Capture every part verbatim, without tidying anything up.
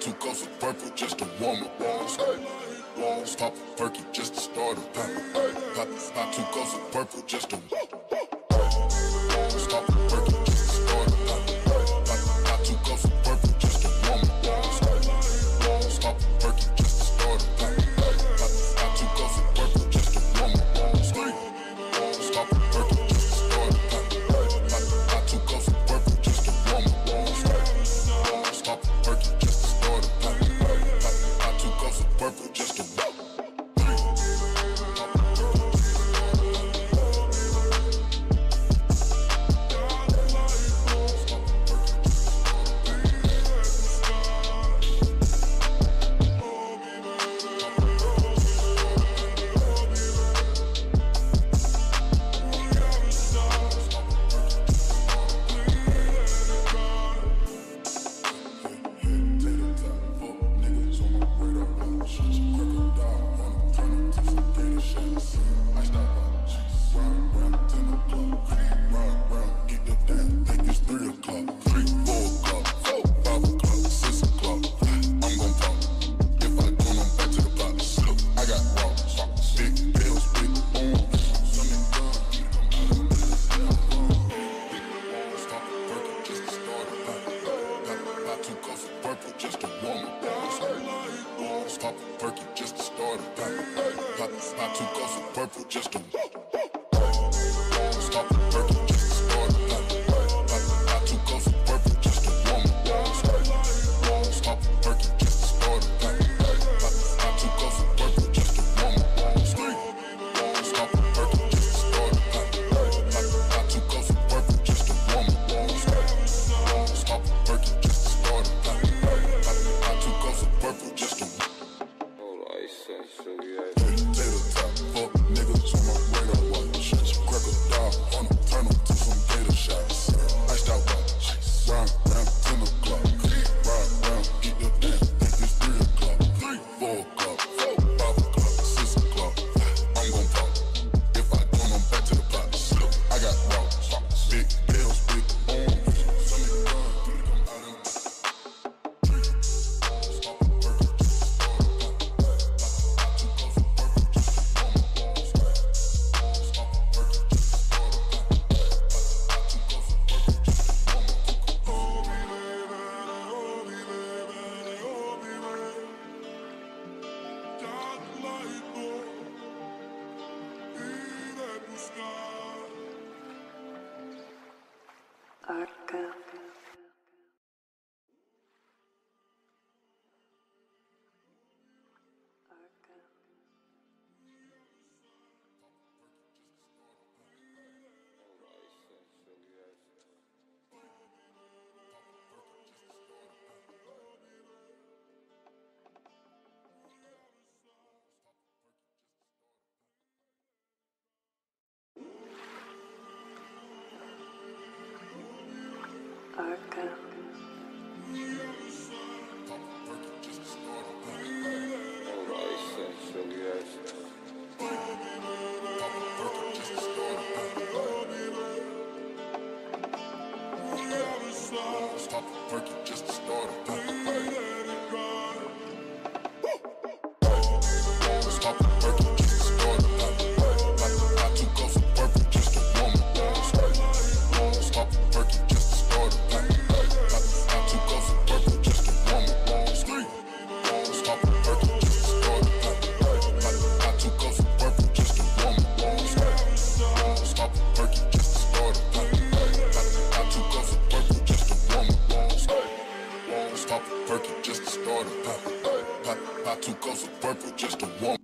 took off a purple just to warm up. Hey, pop a perky just to start a pop. Hey, pop, pop, took off a purple just to. Hey, pop a perky just to start a pop. Hey, pop, pop, took off a purple just to warm up. Hey, pop a perky just to start a pop. Hey, pop, pop, took off a purple just to warm up. Street, pop a perky just to start a pop. Hey, pop, pop, took off a purple just to warm up. Hey, pop a perky just. Purple just to walk.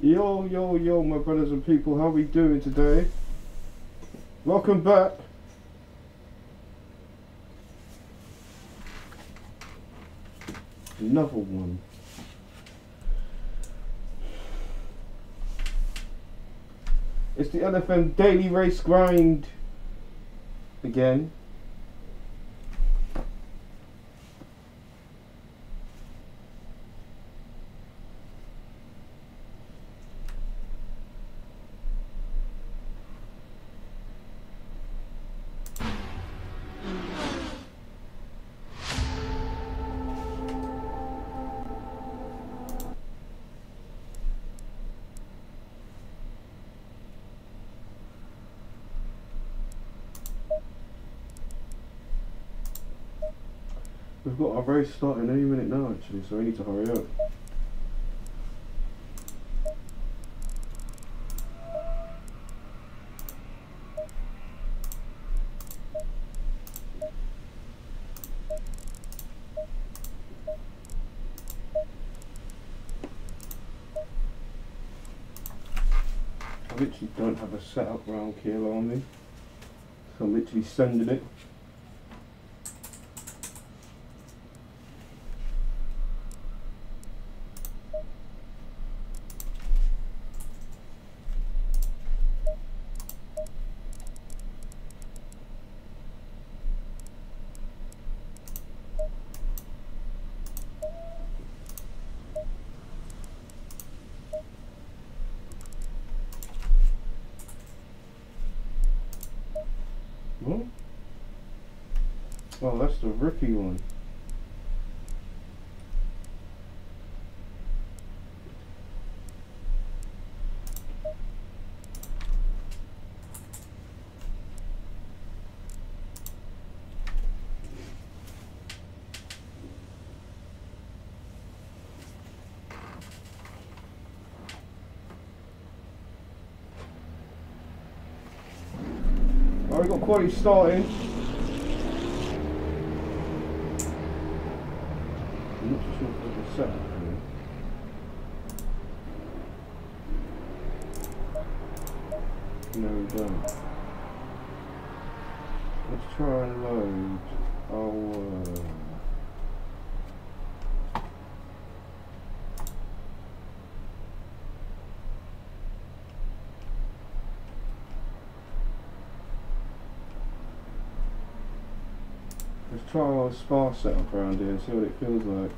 Yo, yo, yo, my brothers and people, how we doing today? Welcome back. Another one. It's the L F M Daily Race Grind again. We've got our race starting any minute now, actually, so we need to hurry up. I literally don't have a setup round Kyalami, so I'm literally sending it. What? Oh, that's the rookie one. We've got quality starting. I'm not sure if there's a setup here. No, we don't. Let's try and load our. Let's try our spa setup around here and see what it feels like.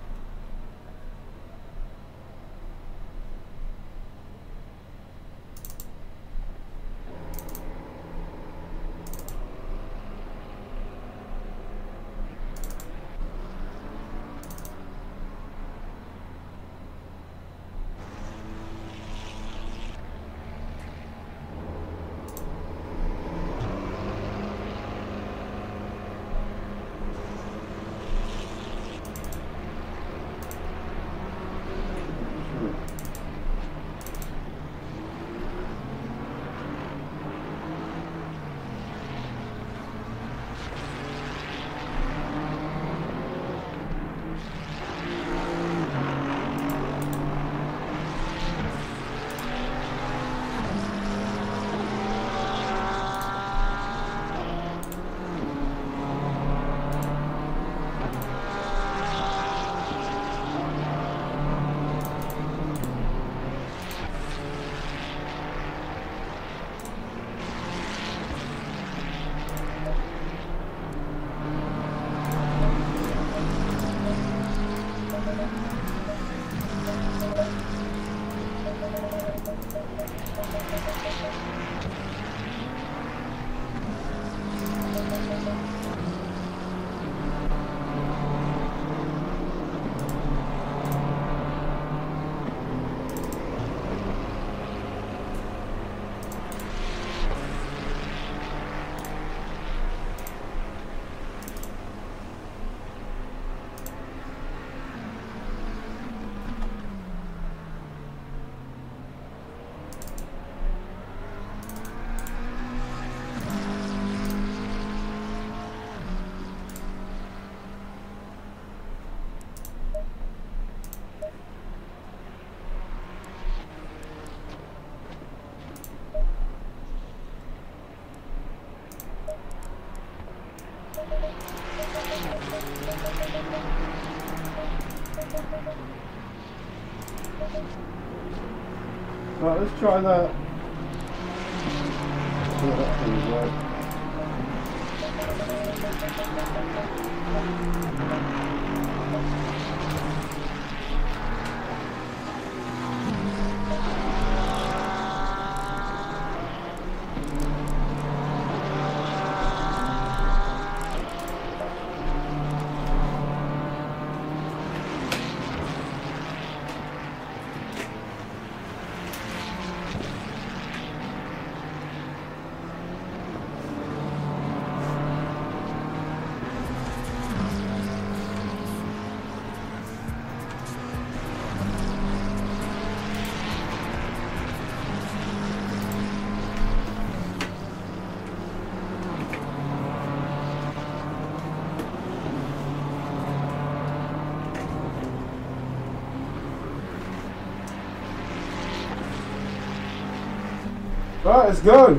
Right, let's try that. Alright, let's go.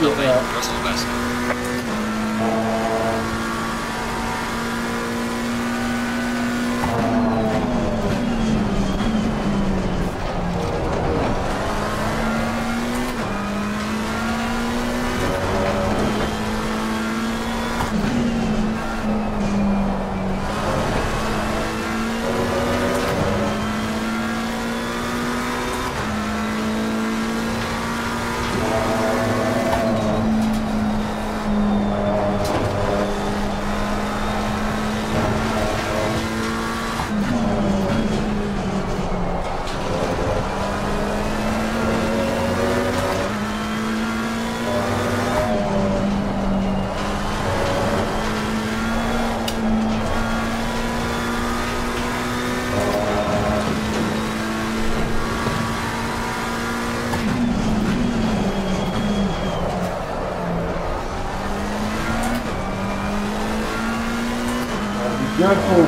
You'll be yeah. That's all best. Careful.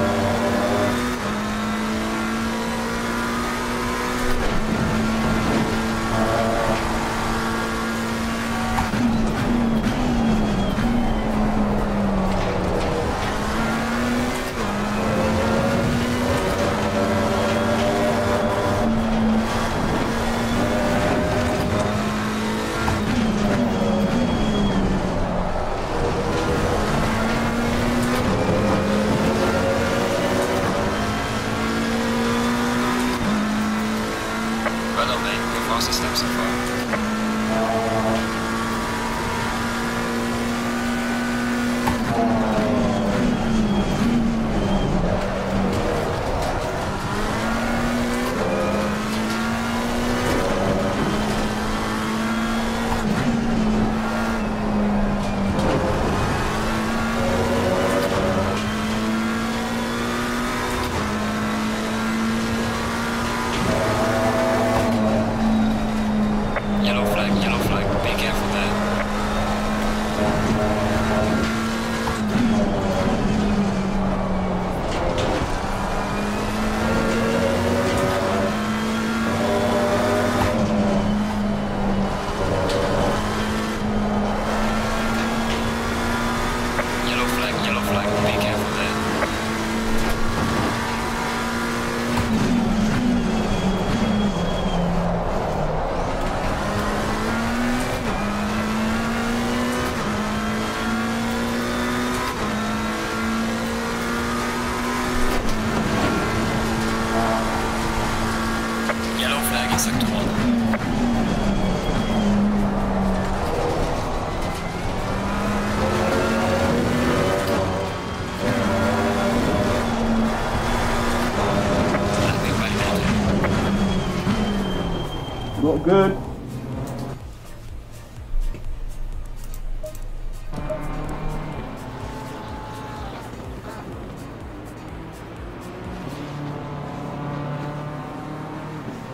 Not good.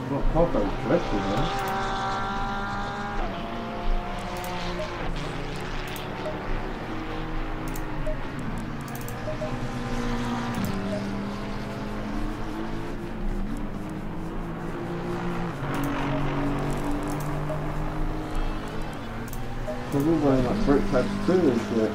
Not proper, dreadful, man. We're wearing like brake pads too and shit.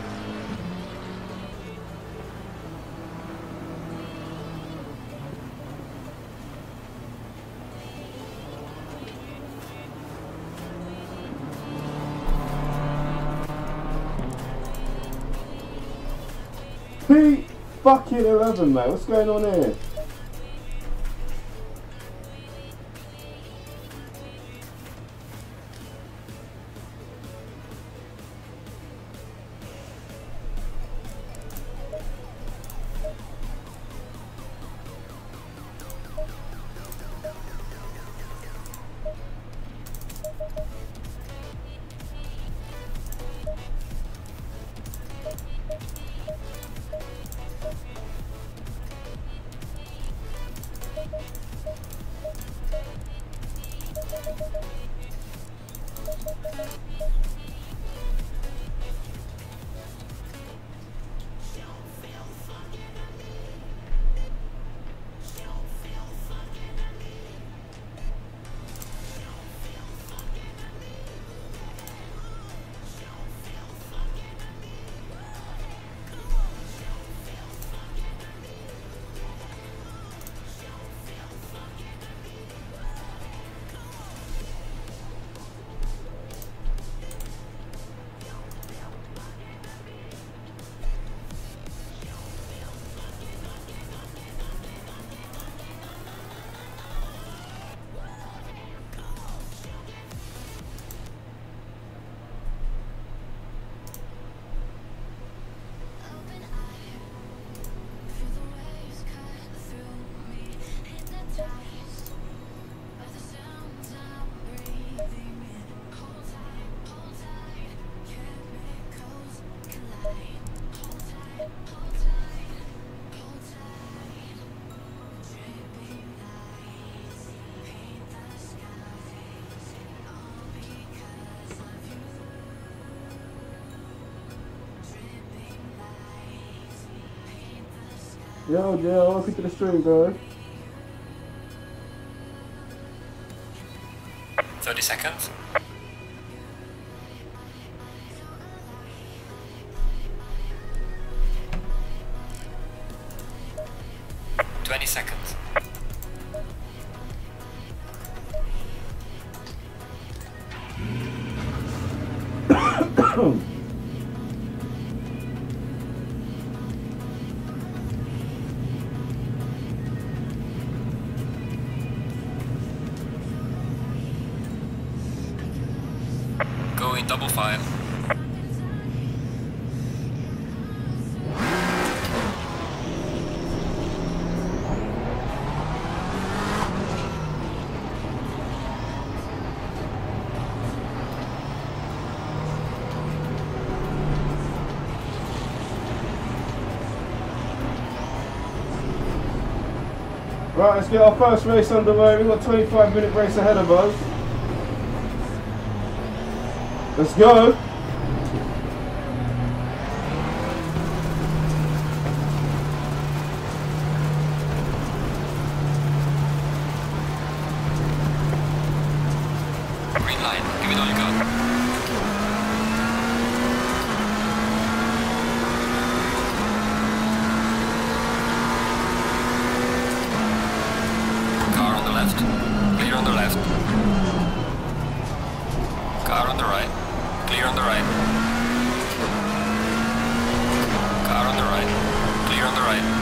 Pete fucking eleven, mate, what's going on here? Yo, Jill, welcome to the stream, bro. thirty seconds. twenty seconds. Going double file. Right, let's get our first race underway. We've got twenty-five minute race ahead of us. Let's go. Green light, give it all you got. Car on the left, clear on the left. Car on the right. Clear on the right. Car on the right. Clear on the right.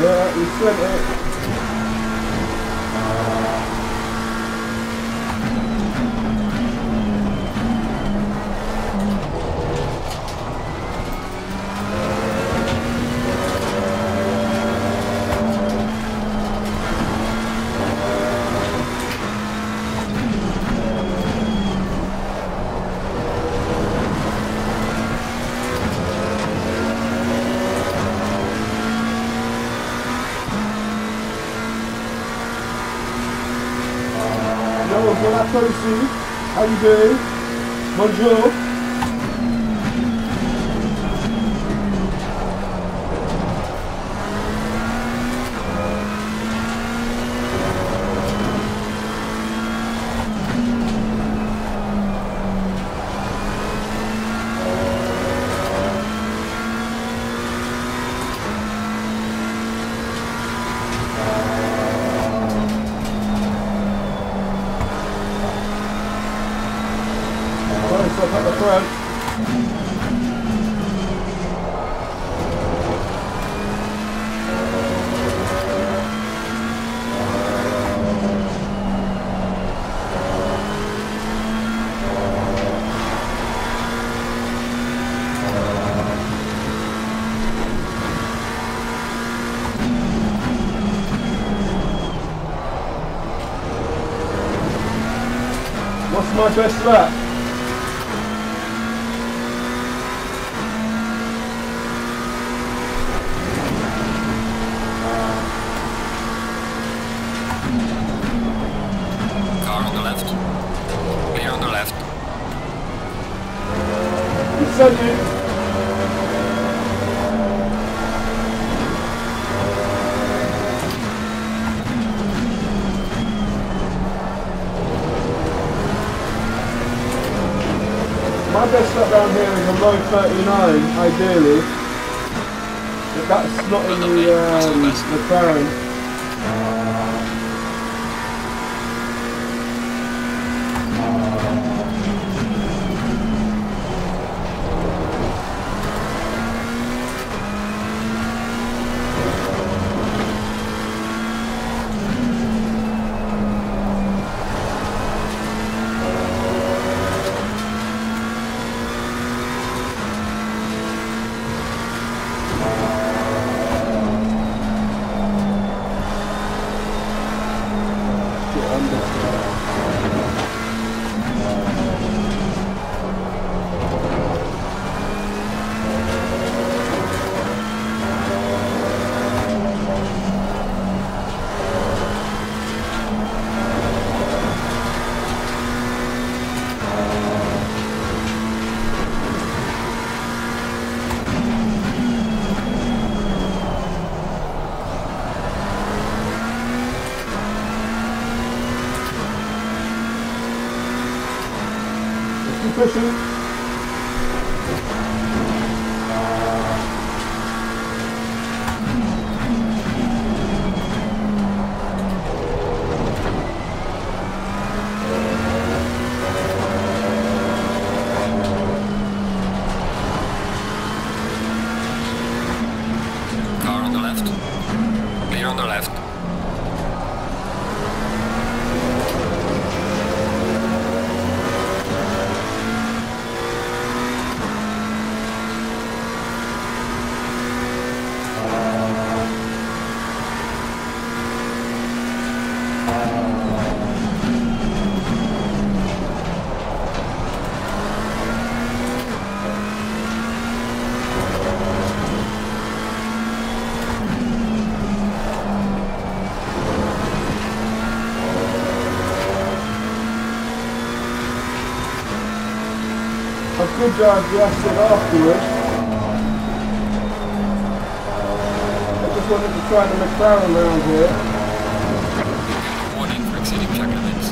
Yeah, you sent it. Percy, how you doing? Bonjour. What's my best lap? Car on the left. Clear on the left. It's so good. My best lap down here is a low thirty-nine, ideally, but that's not in the um, McLaren. Uh, pushen. Good job, just it afterwards. I just wanted to try the McLaren around here. Warning for exceeding check limits.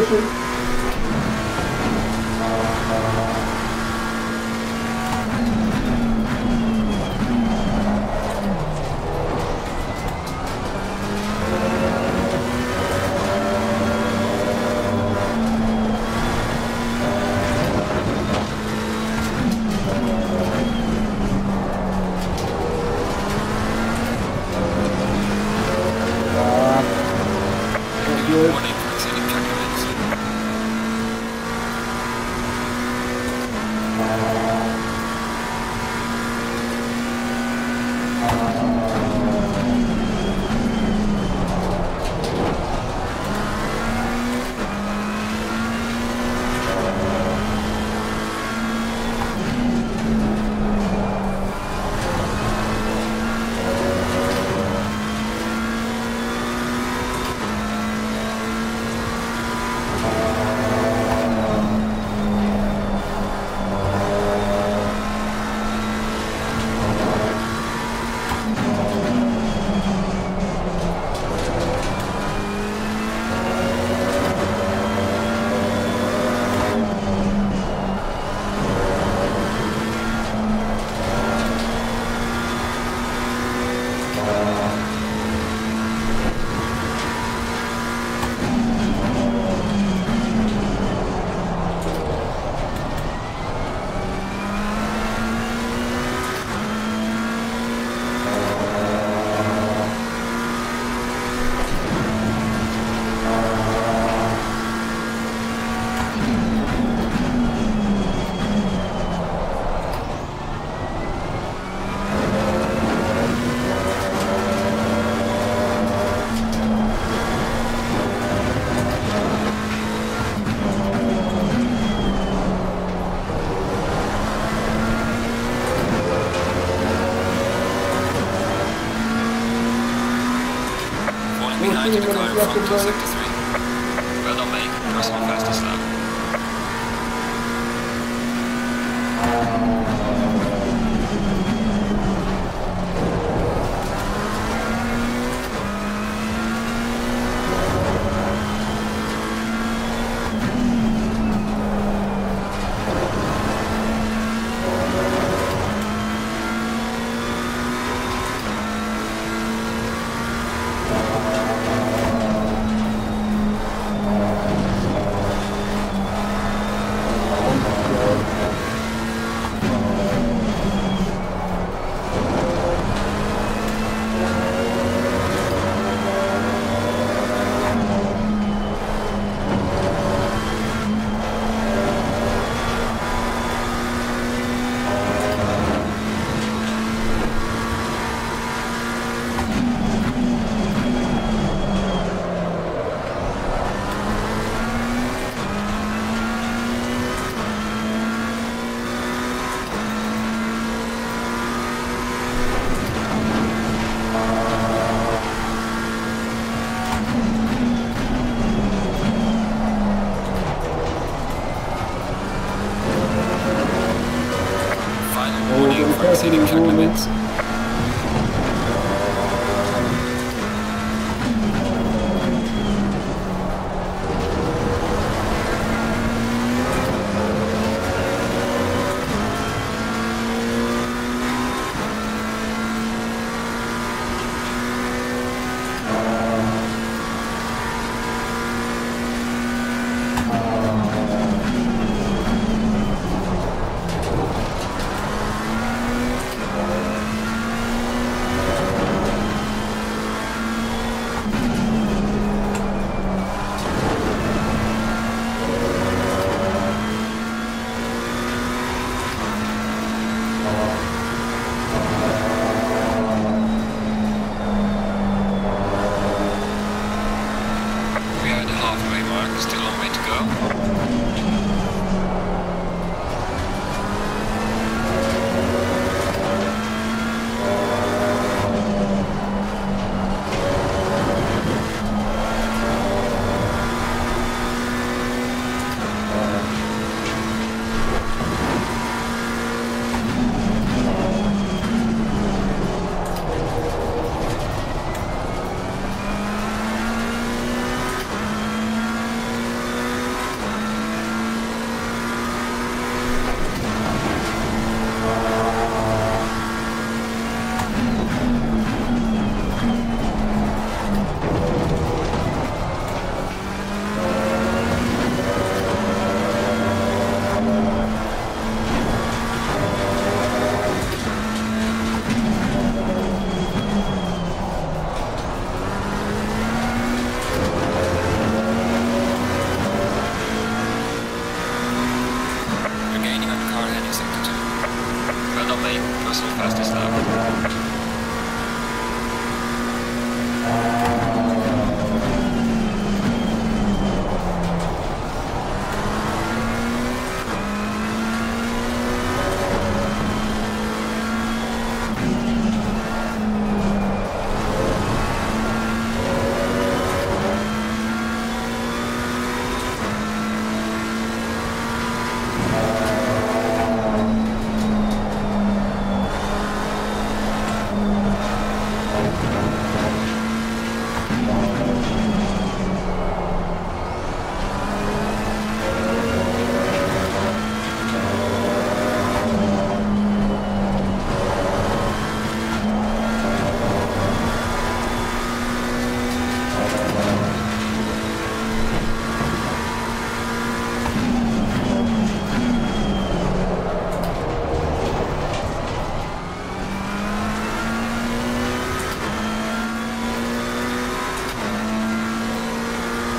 Pushing. Well done, mate. That's my fastest lap. Exceeding track limits.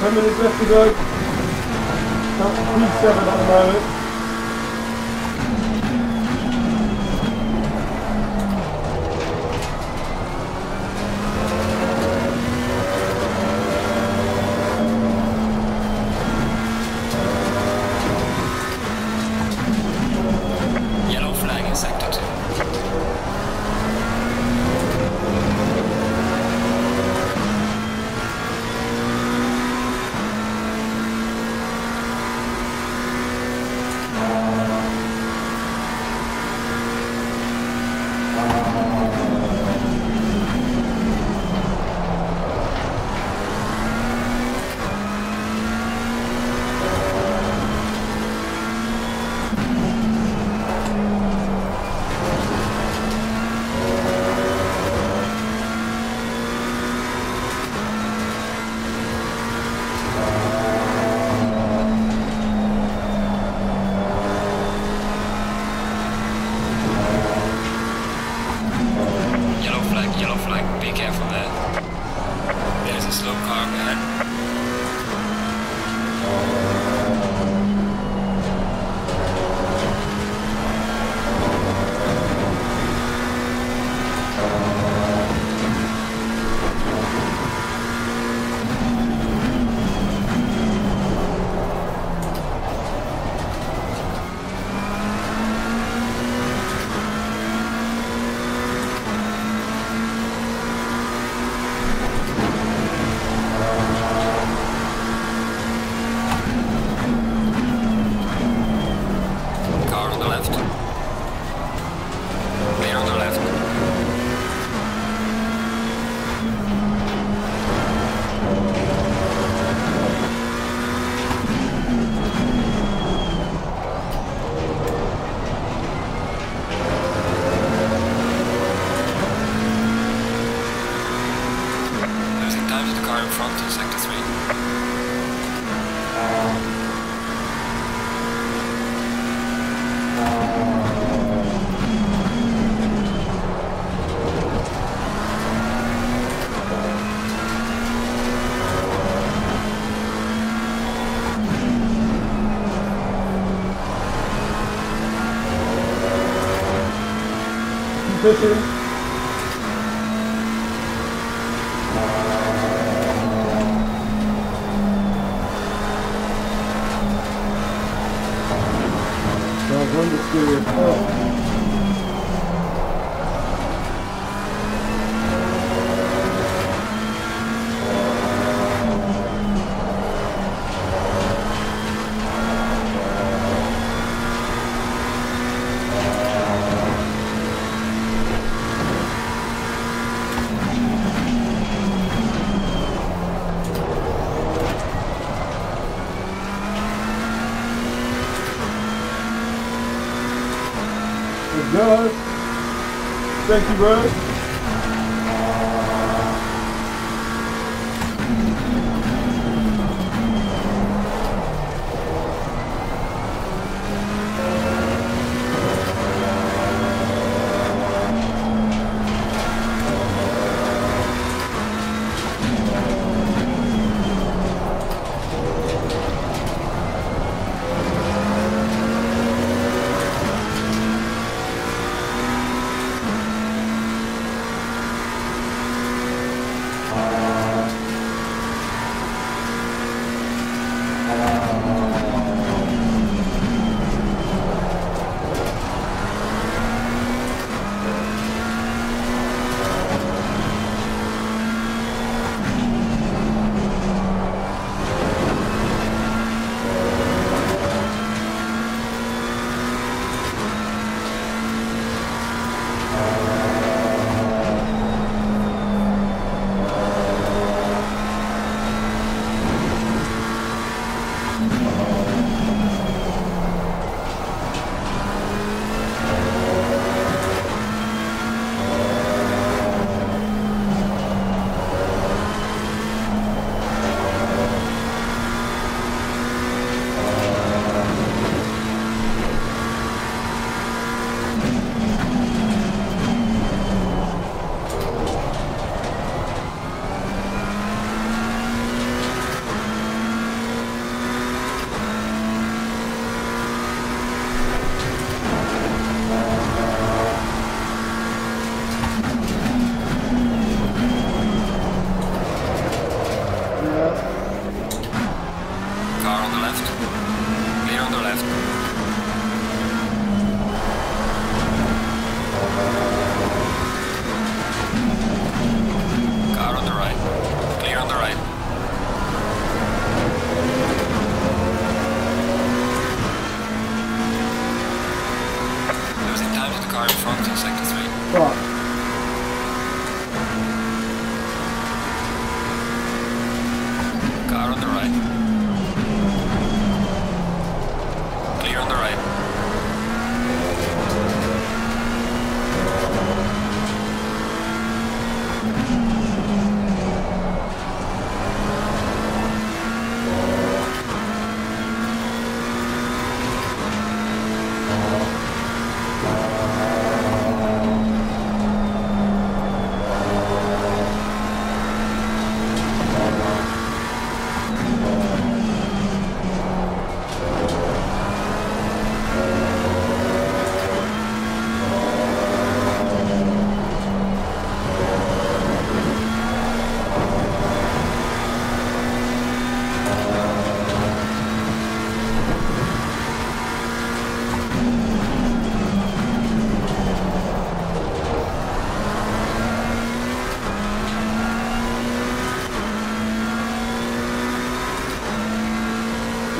ten minutes left to go. That's P seven at the moment. pushing. Now one that's doing it up. Good. Thank you, bro.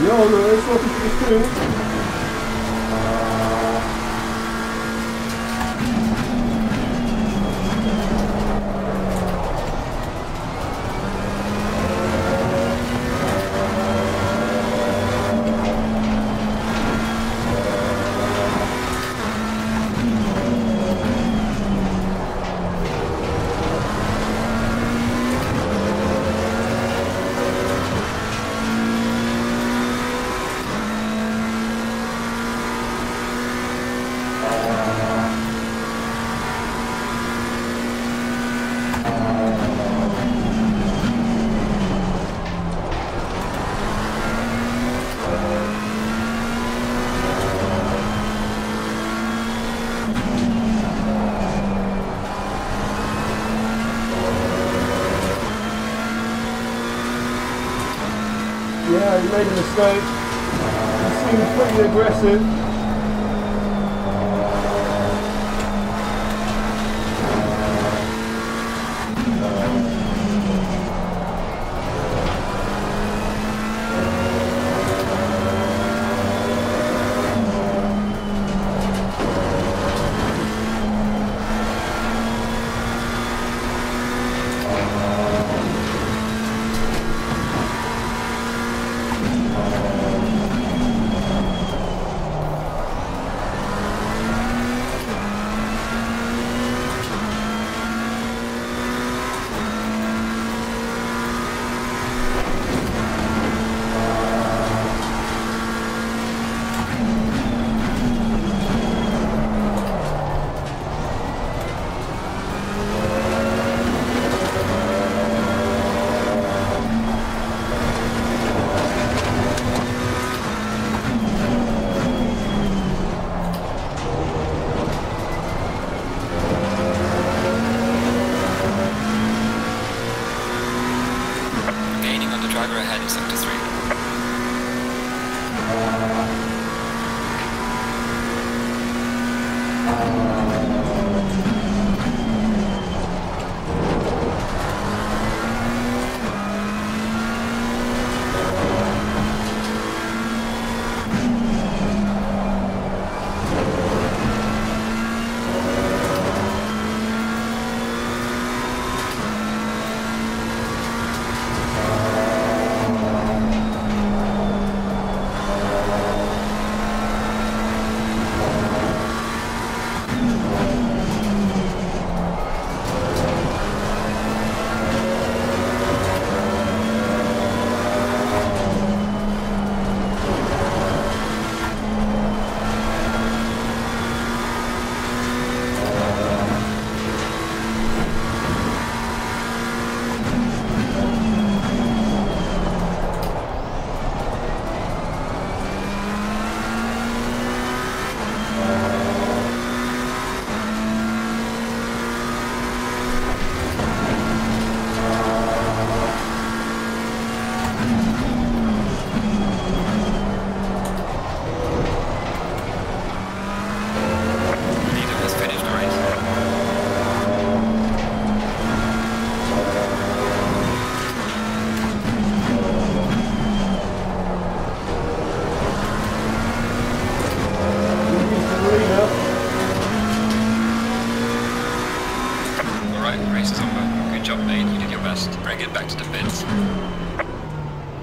No, no, it's not the truth. you know, he made a mistake. He seemed pretty aggressive.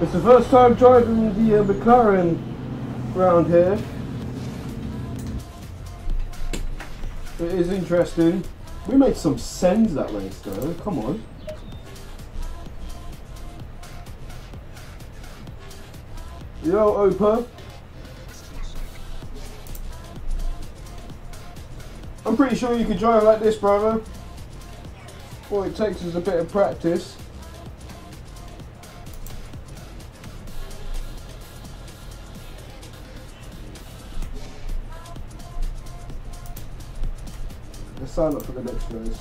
It's the first time driving the uh, McLaren round here. It is interesting. We made some sends that race though, come on. Yo, Opa. I'm pretty sure you could drive like this, brother. All it takes is a bit of practice. Sign up for the next race.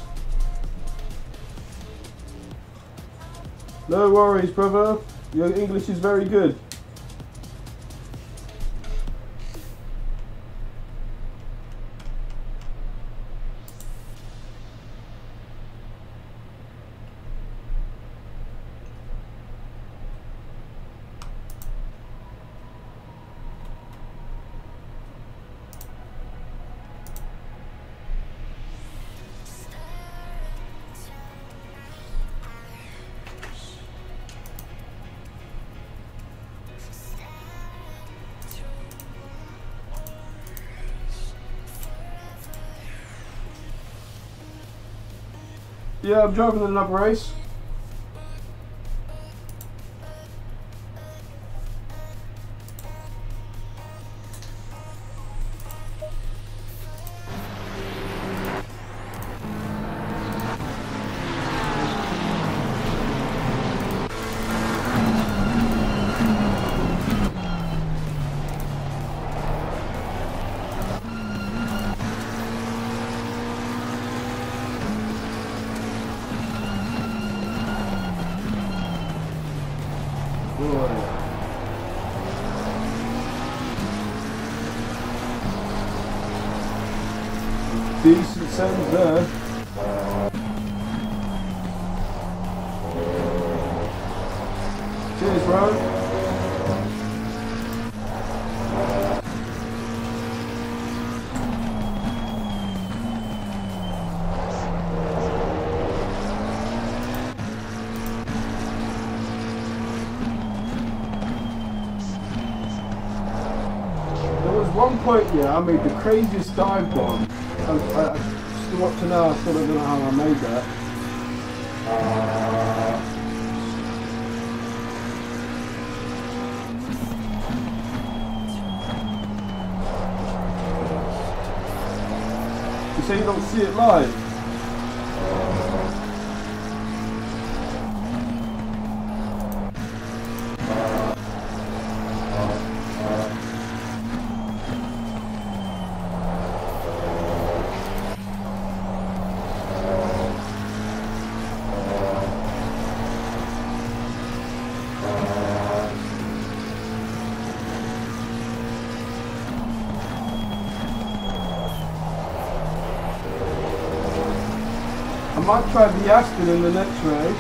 No worries, brother. Your English is very good. Yeah, I'm driving another race. Boy. decent sound there. Cheers, bro. Yeah, I made the craziest dive bomb. I, I, I still up to now, I still don't know how I made that. Uh, you say you don't see it live? I might try the Aston in the next race.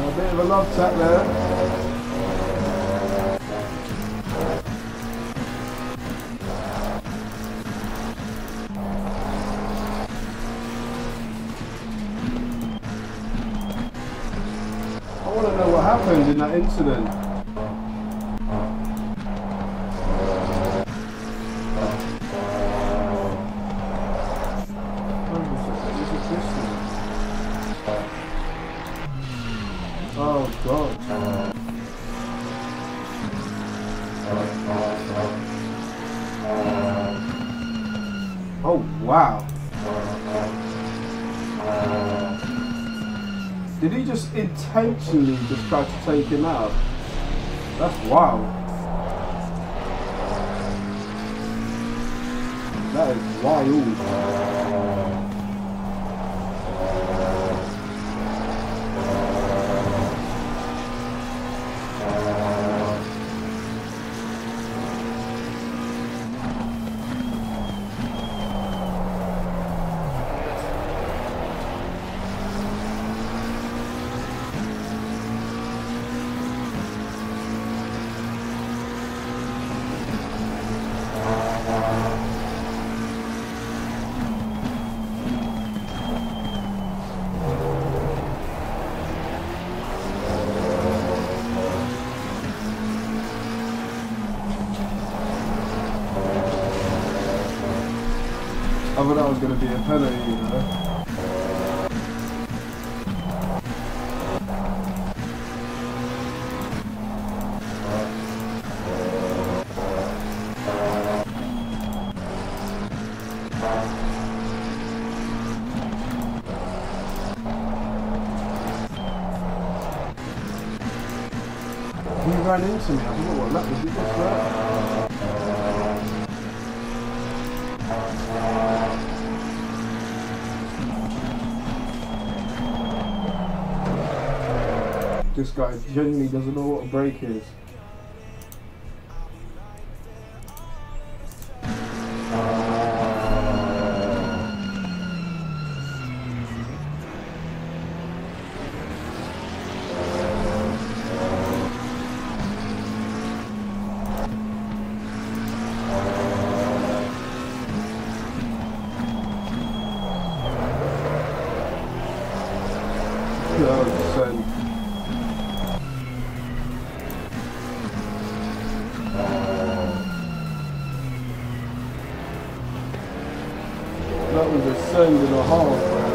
A bit of a love tap there. In that incident. Oh God. Oh wow. Did he just intentionally just try to take him out? That's wild. That is wild. I thought that was going to be a penalty, you know. He ran into me. I don't know what that was. He just ran. This guy genuinely doesn't know what a brake is. That was a send and a half, man.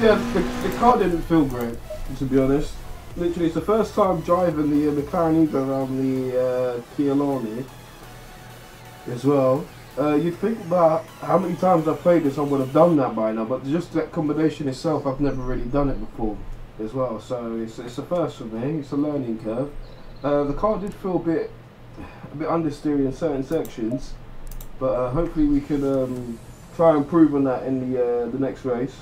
Yeah, the, the car didn't feel great, to be honest. Literally, it's the first time driving the uh, McLaren Evo around the uh, Kyalami. as well. Uh, you'd think that how many times I've played this I would have done that by now, but just that combination itself, I've never really done it before as well, so it's, it's a first for me. It's a learning curve. Uh, the car did feel a bit a bit understeery in certain sections, but uh, hopefully we can um, try and improve on that in the uh, the next race.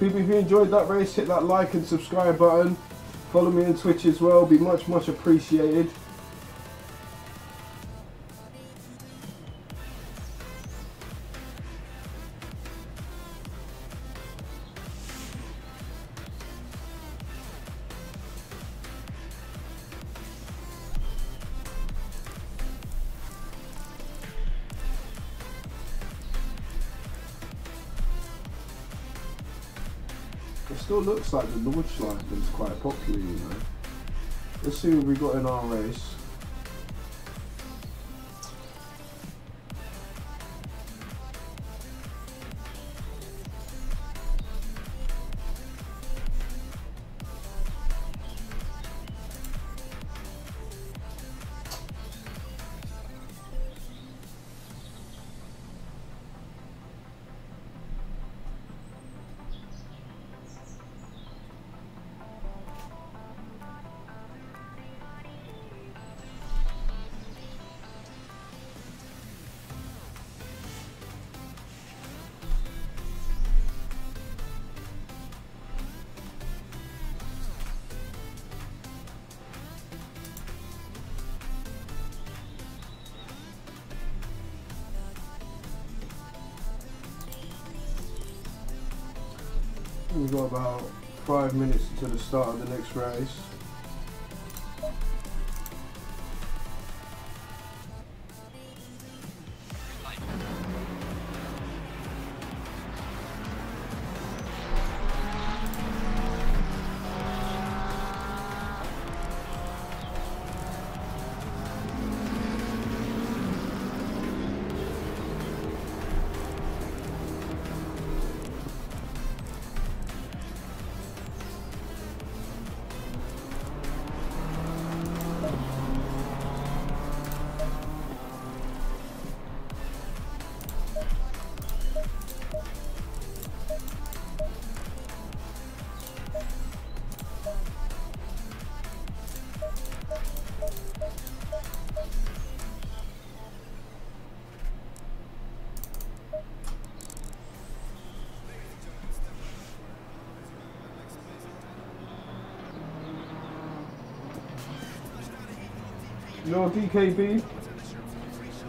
People, if you enjoyed that race, hit that like and subscribe button. Follow me on Twitch as well, be much much appreciated. It still looks like the Nordschleife is quite popular, you know. Let's see what we got in our race. We've got about five minutes to the start of the next race. Your D K B,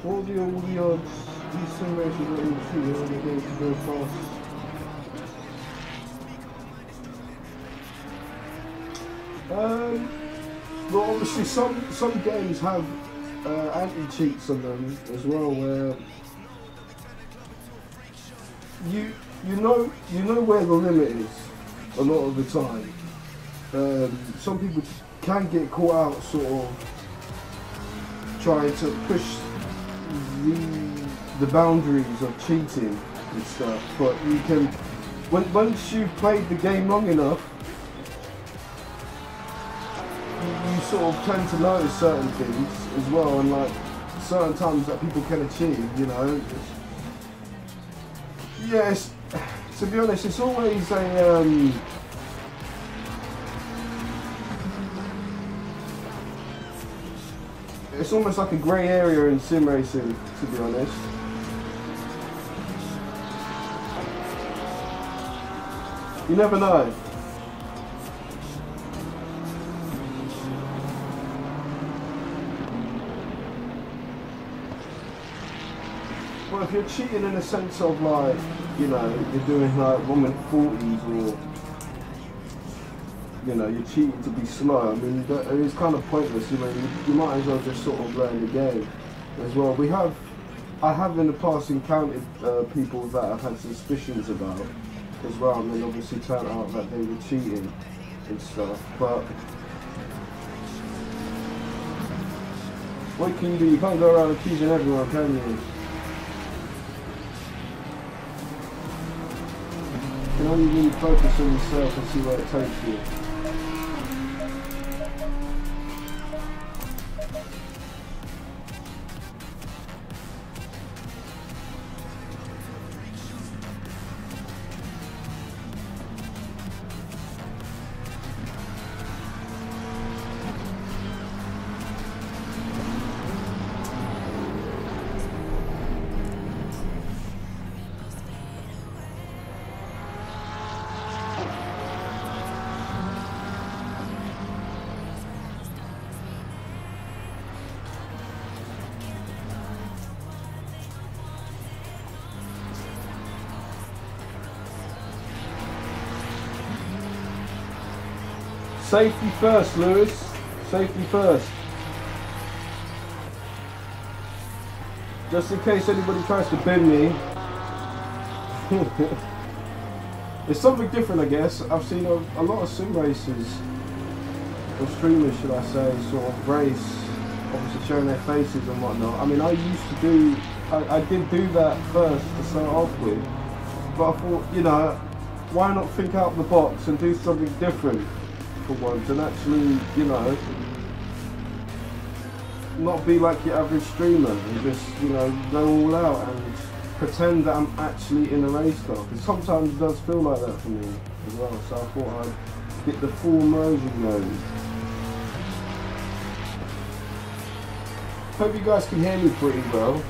all the all the odds, these sim races are in the field, all the games to go fast. Um, well, obviously some some games have uh, anti-cheats on them as well, where you you know you know where the limit is a lot of the time. Um, some people can get caught out, sort of trying to push the, the boundaries of cheating and stuff, but you can, when, once you've played the game long enough, you, you sort of tend to notice certain things as well, and like certain times that people can achieve, you know. Yes, yeah, to be honest, it's always a um, it's almost like a grey area in sim racing, to be honest. You never know. Well, if you're cheating in the sense of like, you know, you're doing like one minute forties or, you know, you're cheating to be slow, I mean, that, it's kind of pointless, you know, you, you might as well just sort of learn the game as well. We have, I have in the past encountered uh, people that I've had suspicions about, as well, and then obviously turned out that they were cheating and stuff. But what can you do? You can't go around accusing everyone, can you? You can only really focus on yourself and see where it takes you. Safety first, Lewis. Safety first. Just in case anybody tries to bend me. It's something different, I guess. I've seen a, a lot of sim racers, or streamers, should I say, sort of race, obviously showing their faces and whatnot. I mean, I used to do, I, I did do that first to start off with, but I thought, you know, why not think out of the box and do something different? For once, and actually, you know, not be like your average streamer and just, you know, go all out and pretend that I'm actually in a race car, because sometimes it does feel like that for me as well. So I thought I'd get the full immersion mode. Hope you guys can hear me pretty well.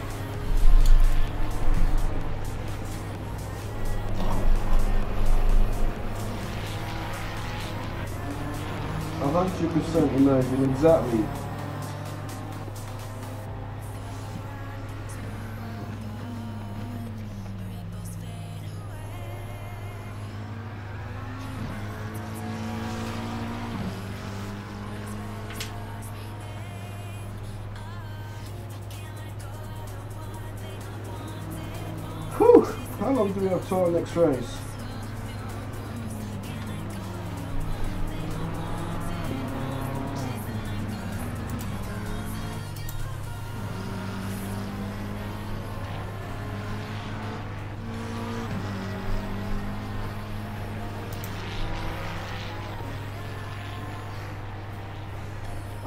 one hundred percent immersion, exactly. Whew! How long do we have till our next race?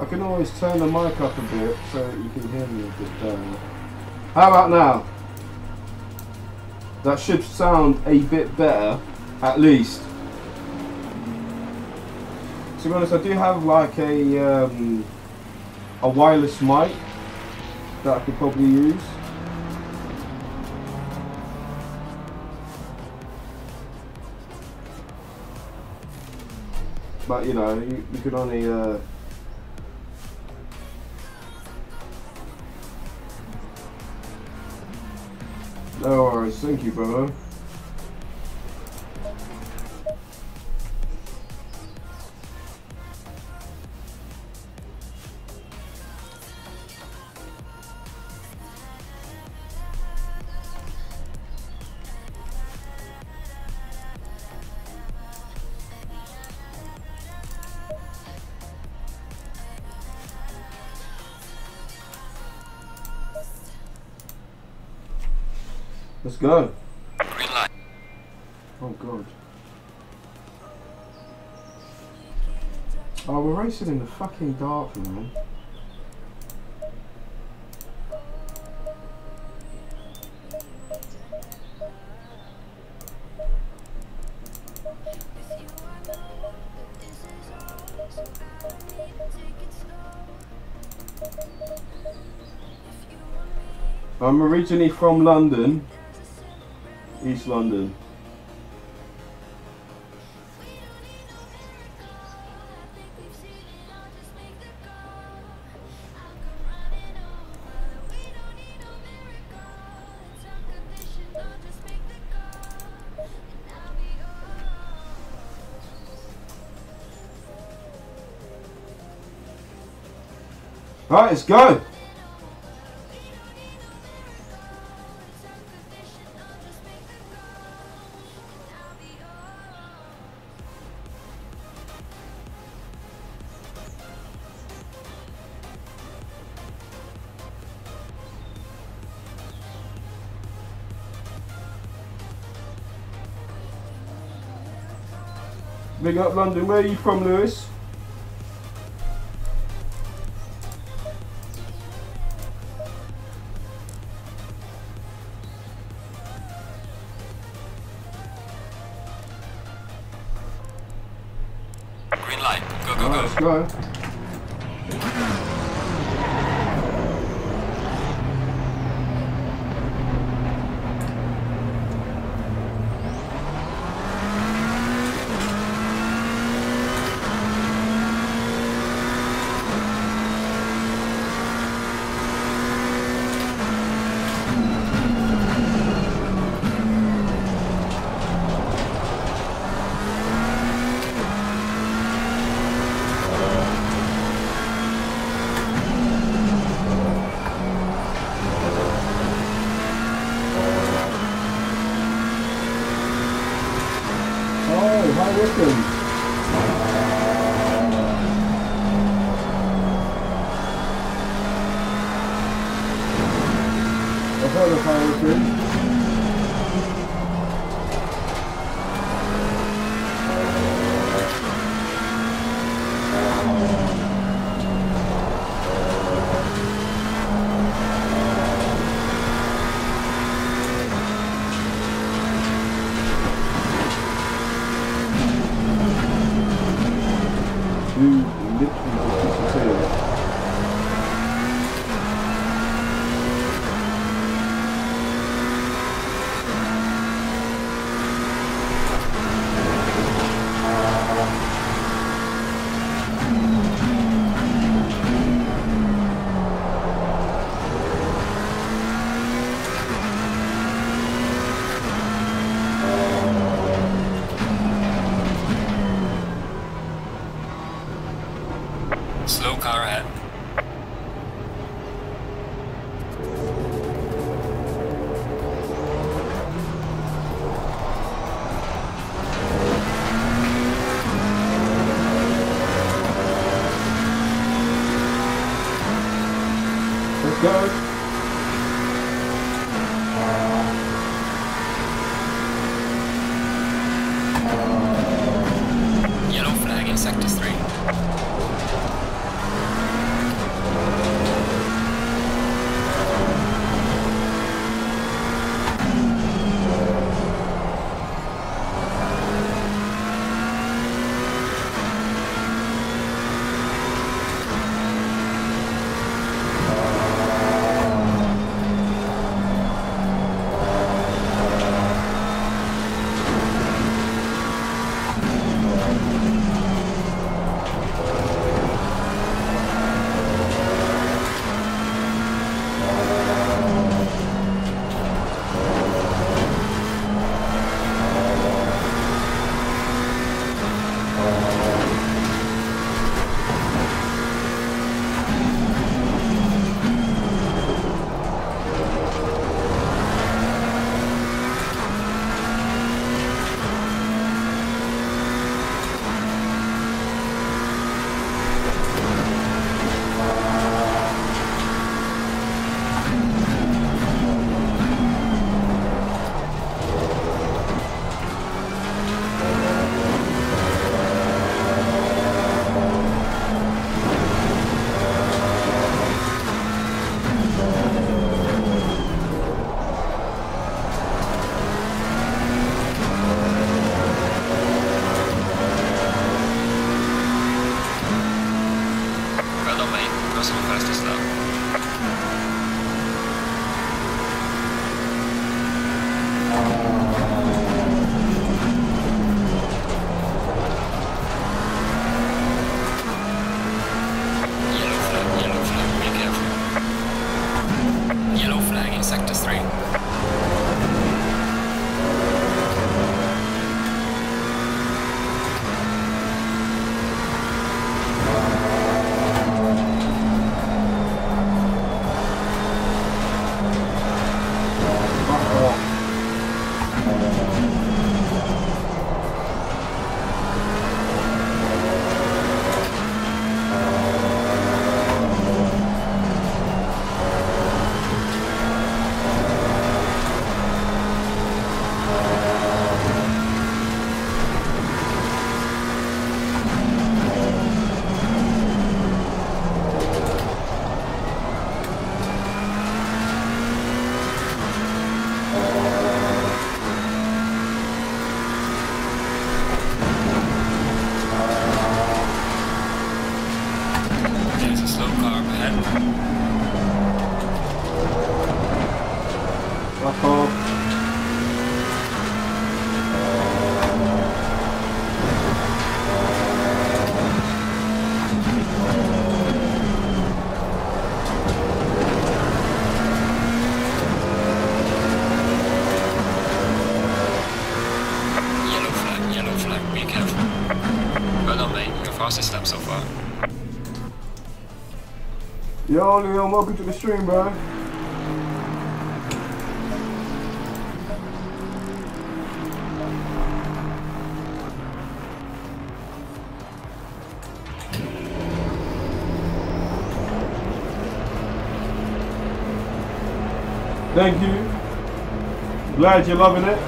I can always turn the mic up a bit so that you can hear me a bit better. How about now? That should sound a bit better, at least. To be honest, I do have like a um, a wireless mic that I could probably use. But you know, you, you could only uh, no worries, thank you, brother. Let's go. Oh god. Oh, we're racing in the fucking dark, man. I'm originally from London. East London. Right, let's go. Big up London. Where are you from, Lewis? Green light. Go, go, go. Let's go. Wasser. Yo, Leon, welcome to the stream, bro. Thank you. Glad you're loving it.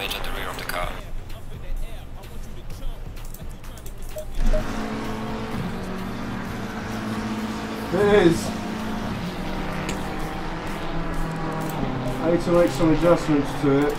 damage at the rear of the car. There's I need to make some adjustments to it.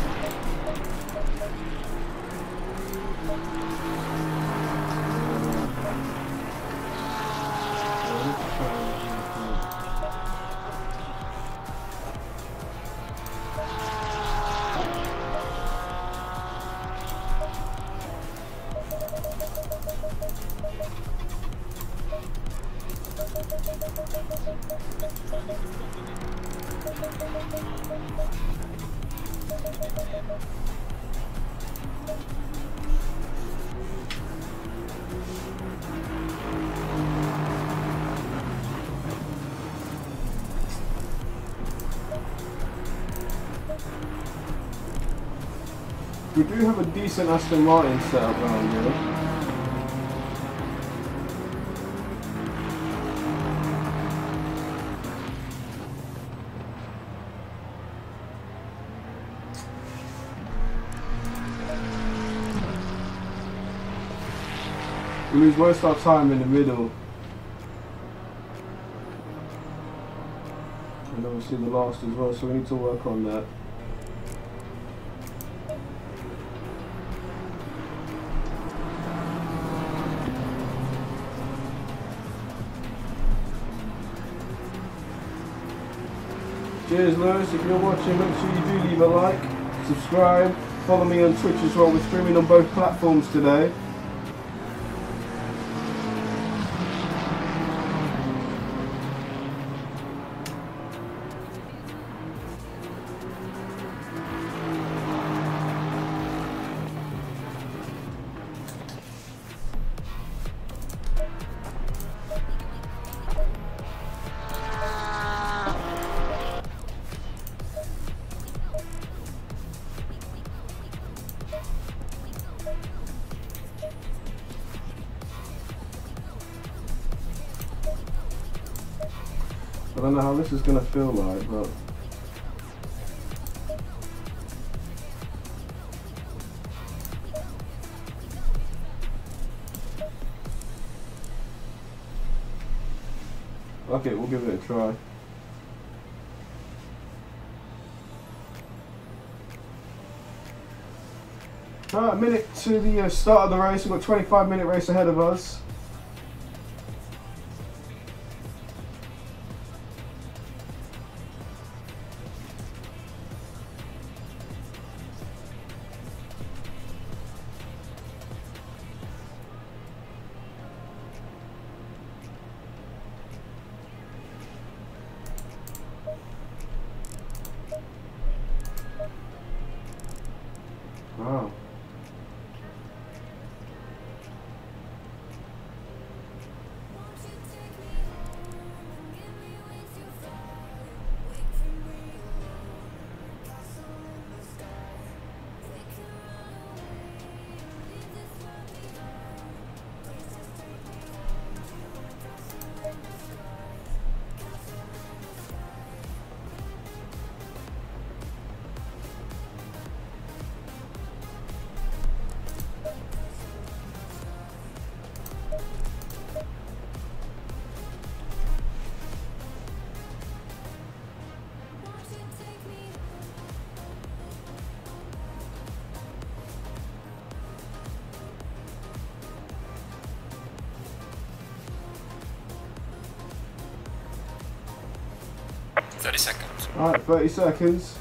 We do have a decent Aston Martin set up around here. We lose most of our time in the middle. And obviously the last as well, so we need to work on that. Cheers Lewis, if you're watching, make sure you do leave a like, subscribe, follow me on Twitch as well. We're streaming on both platforms today. I don't know how this is going to feel like, but okay, we'll give it a try. Alright, a minute to the uh, start of the race, we've got a twenty-five minute race ahead of us. Wow. thirty seconds. Alright, thirty seconds.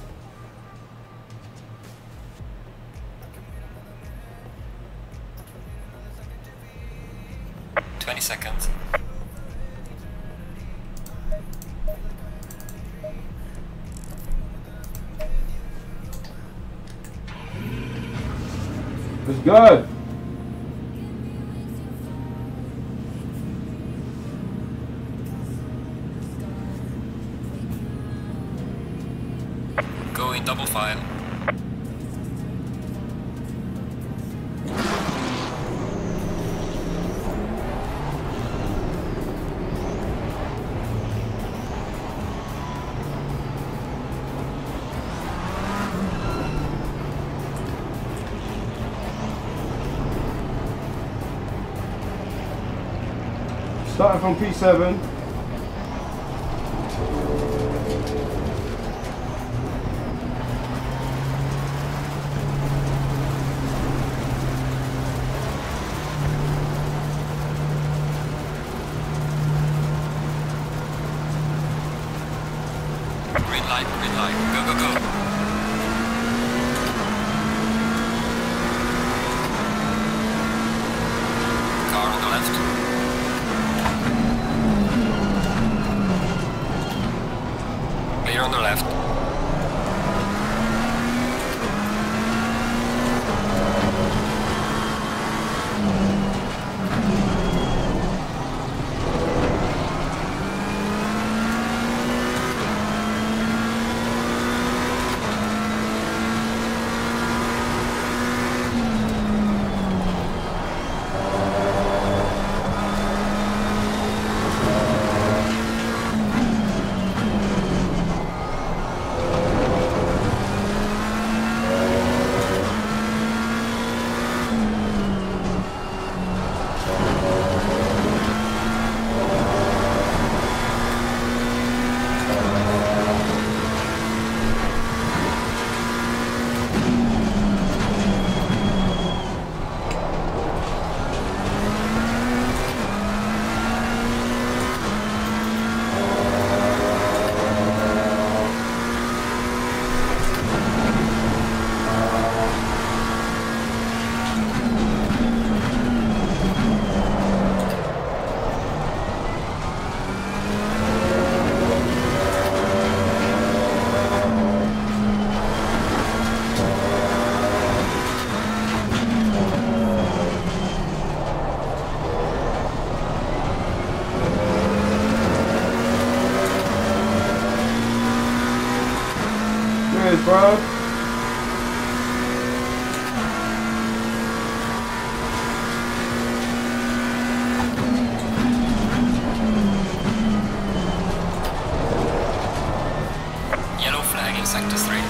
twenty seconds. It's good. Double file. starting from P seven. Green light, green light, go, go, go. Car on the left. Clear on the left. Bro. Yellow flag in sector three.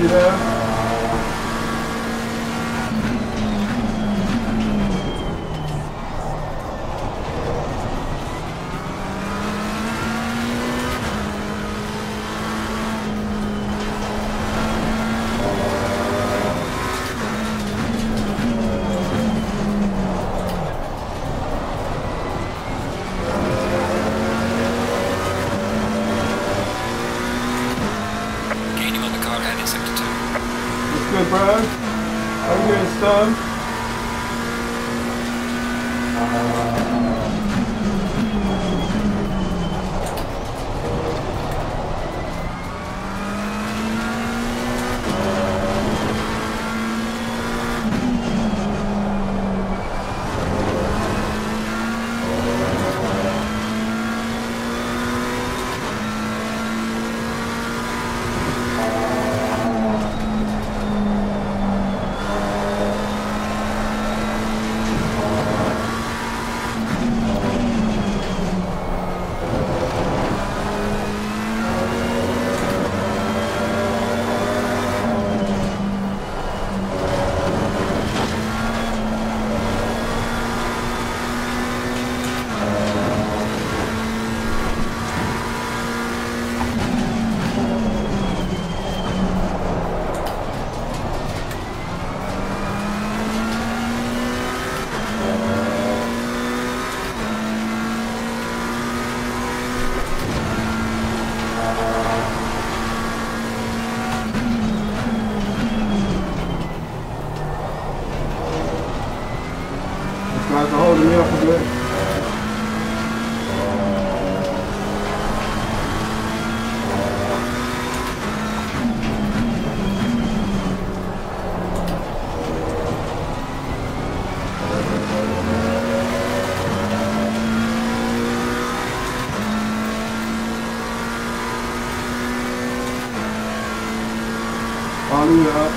wieder. Good, bro. I'm getting stunned. Guys are holding me up for good. Holding me up.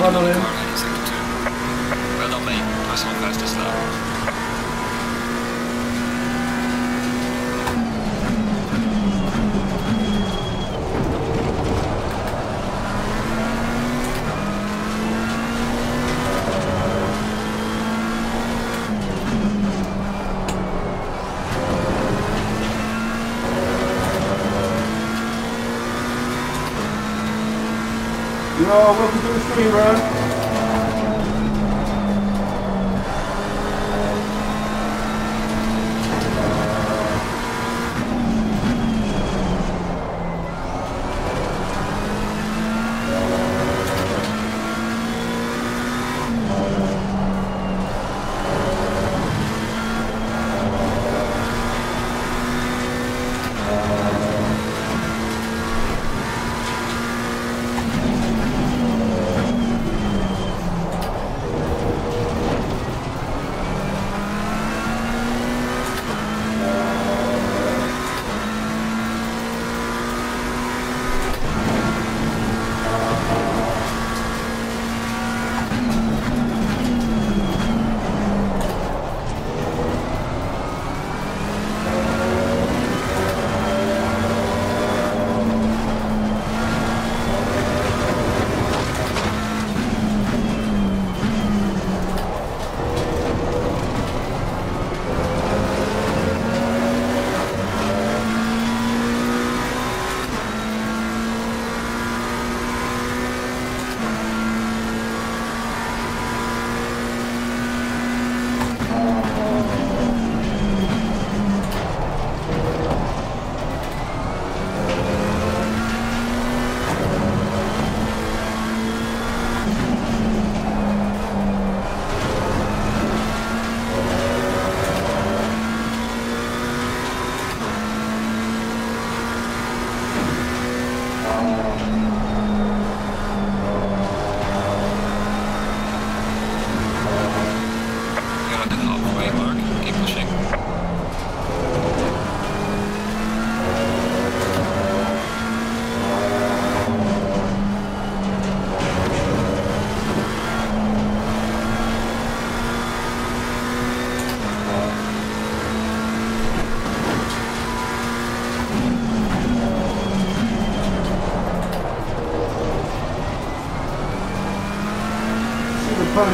runner in. Well done, mate. Nice one, fastest lap. Oh, welcome to the stream, man.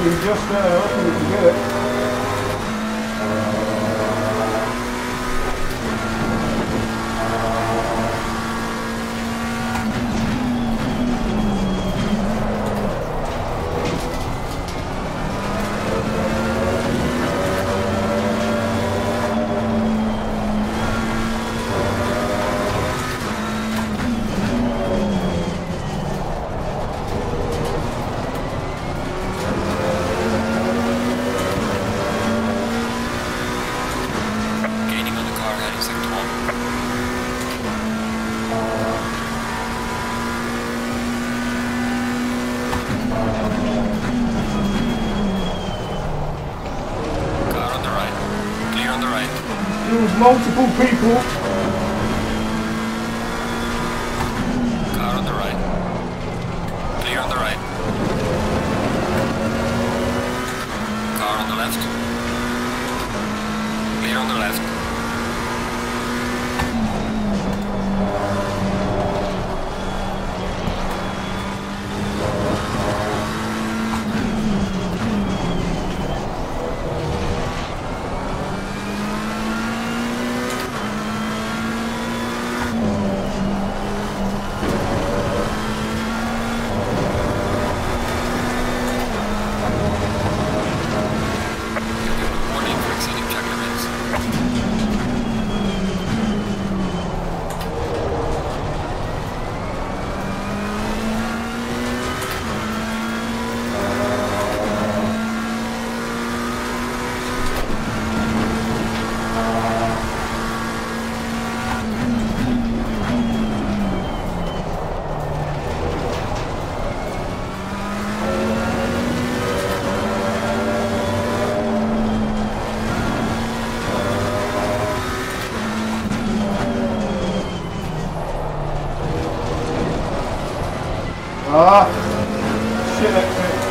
You're just there, I reckon we can get it. Multiple people. Car on the right. Clear on the right. Car on the left. Clear on the left. Ah, shit, exit.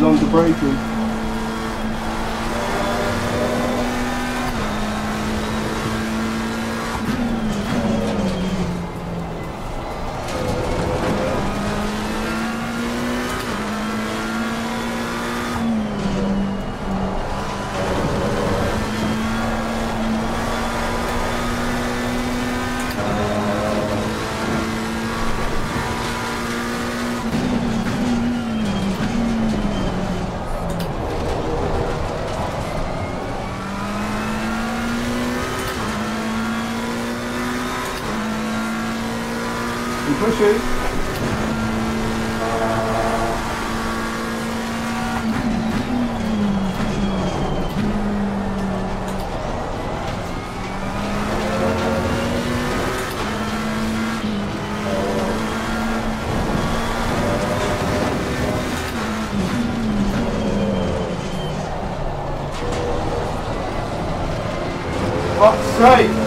longer braking. Pushy. Fuck's sake.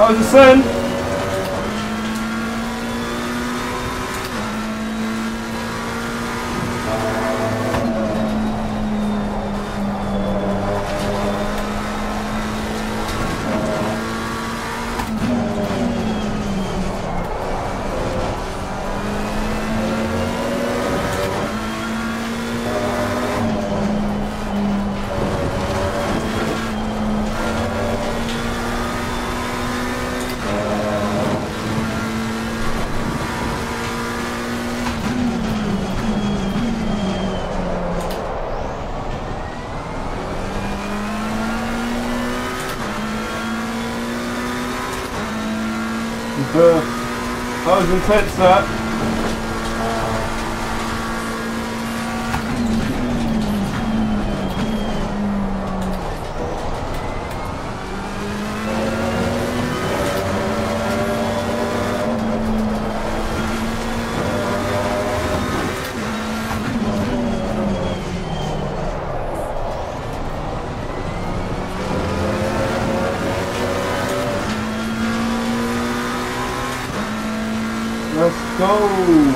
That was a sin. Uh, that was intense, that. Let's go!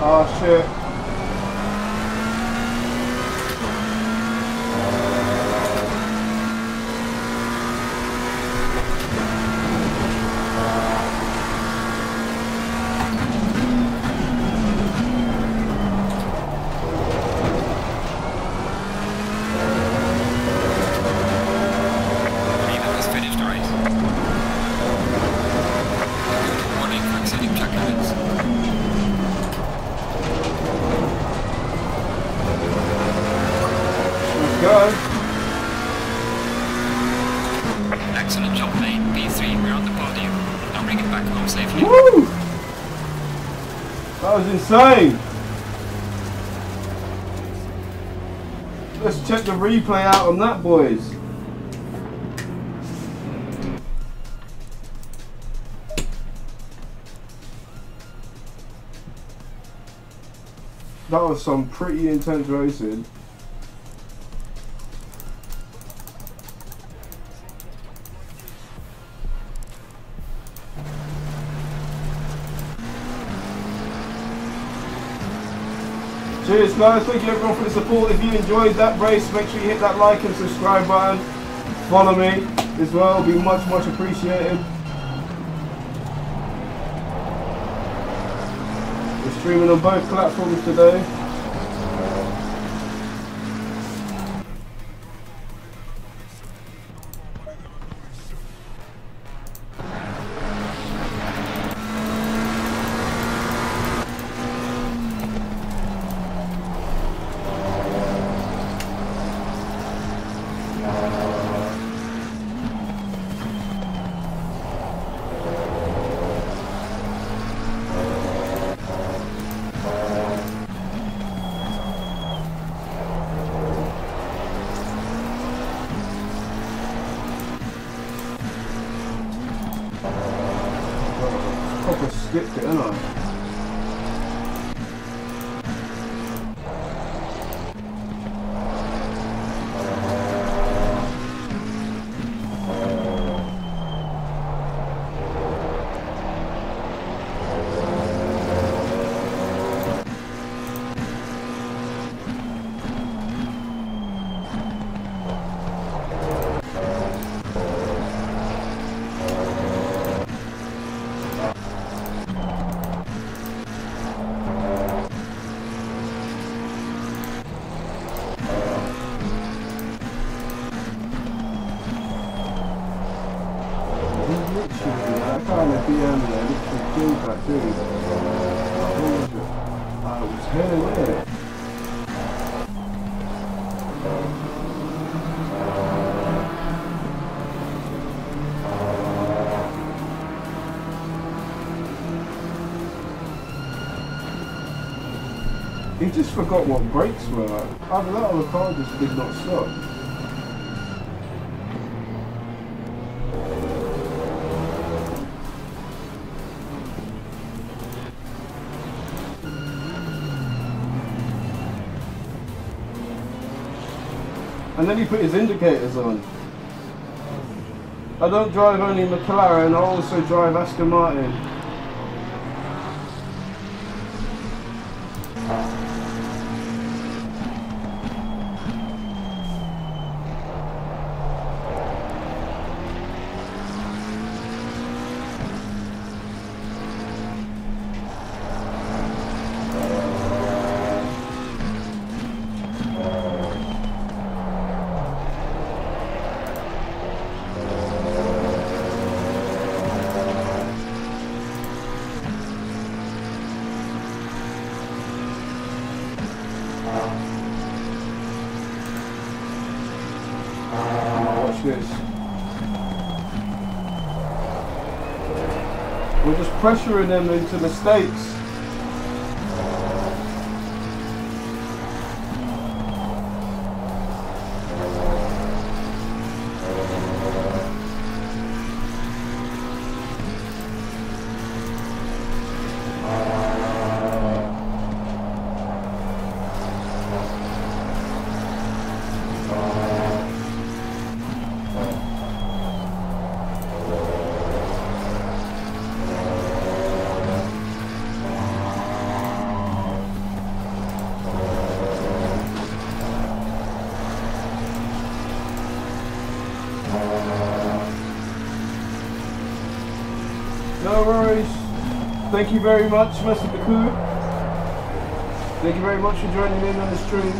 Oh shit. Excellent job, mate. P three, we're on the podium. Now bring it back home safely. Woo! That was insane! Let's check the replay out on that, boys. That was some pretty intense racing. Cheers guys, thank you everyone for the support. If you enjoyed that race, make sure you hit that like and subscribe button. Follow me as well, it'll be much, much appreciated. We're streaming on both platforms today. Skipped it, didn't I? He just forgot what brakes were. Either that or the car just did not stop. And then he put his indicators on. I don't drive only McLaren, I also drive Aston Martin. We're just pressuring them into mistakes. Thank you very much, rest of the crew. Thank you very much for joining in on this stream.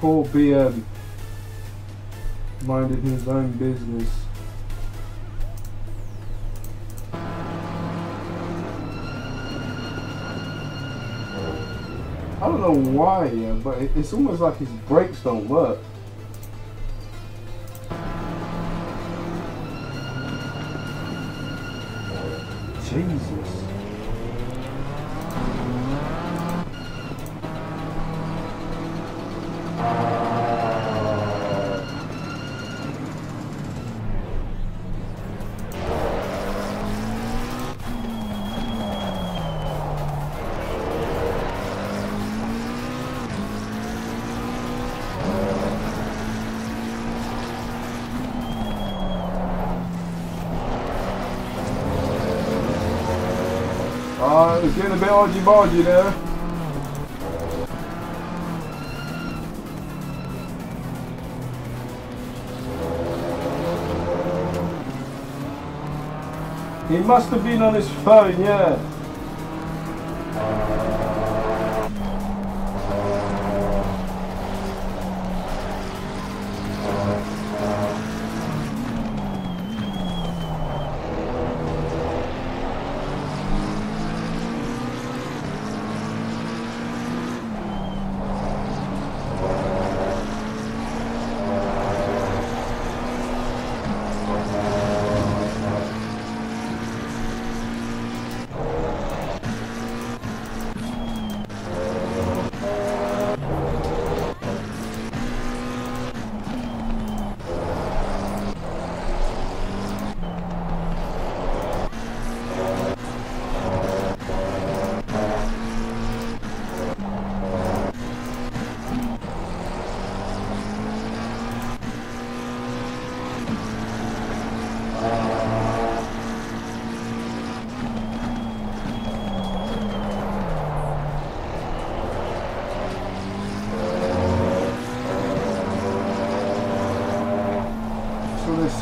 Paul B M minded his own business. I don't know why, yeah, but it's almost like his brakes don't work. Jesus. It's getting a bit argy-bargy there. He must have been on his phone, yeah.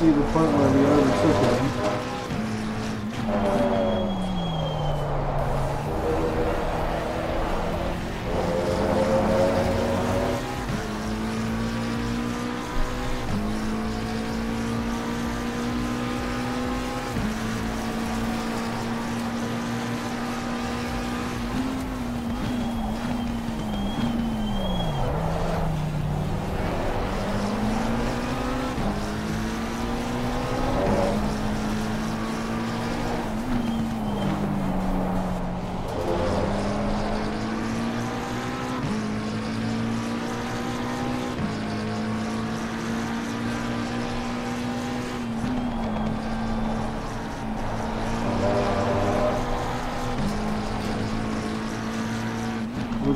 The point where we overtook him.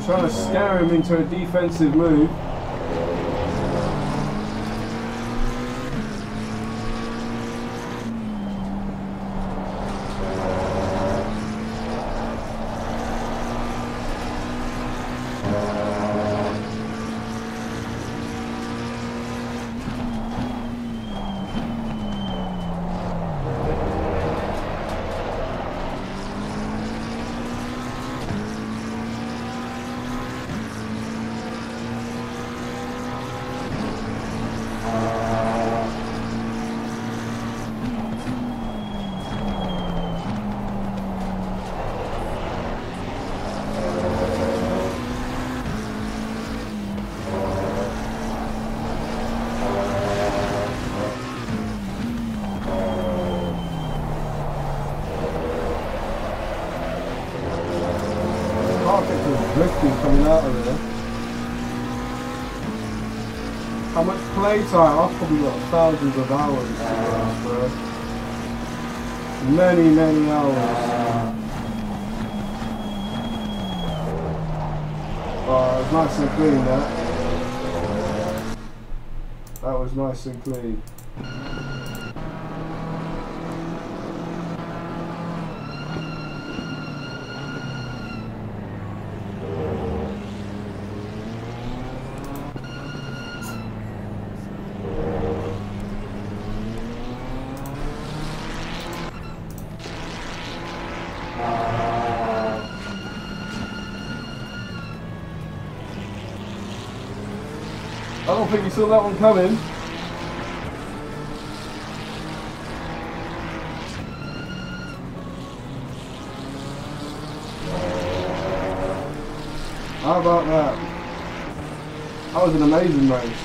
Trying to scare him into a defensive move. article lifting coming out of there. How much playtime? I've probably got thousands of hours. Bro. Many, many hours. Oh, it was nice and clean that. That was nice and clean. I don't think you saw that one coming. How about that? That was an amazing race.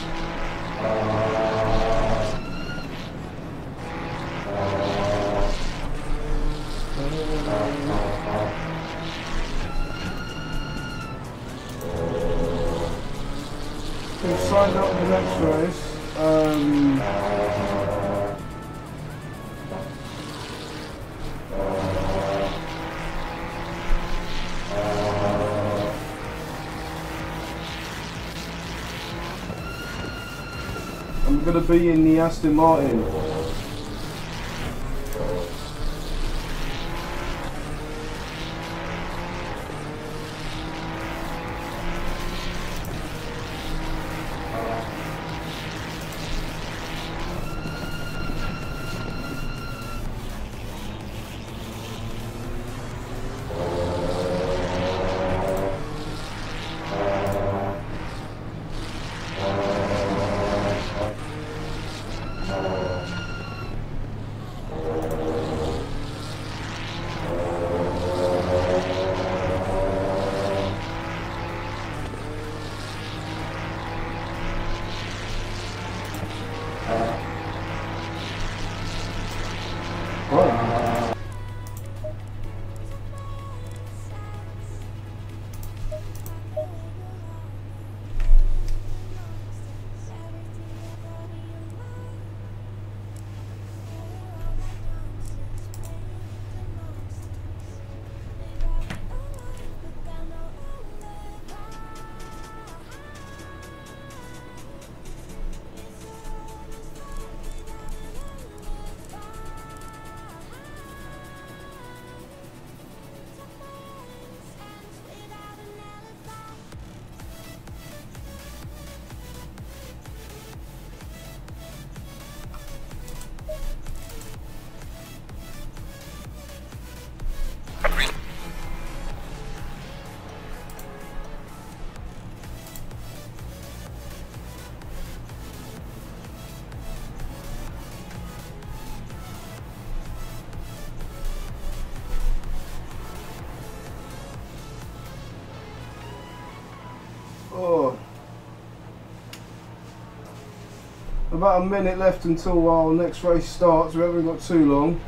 We've signed up for the next race. Um, I'm going to be in the Aston Martin. Oh. About a minute left until our next race starts. We haven't got too long.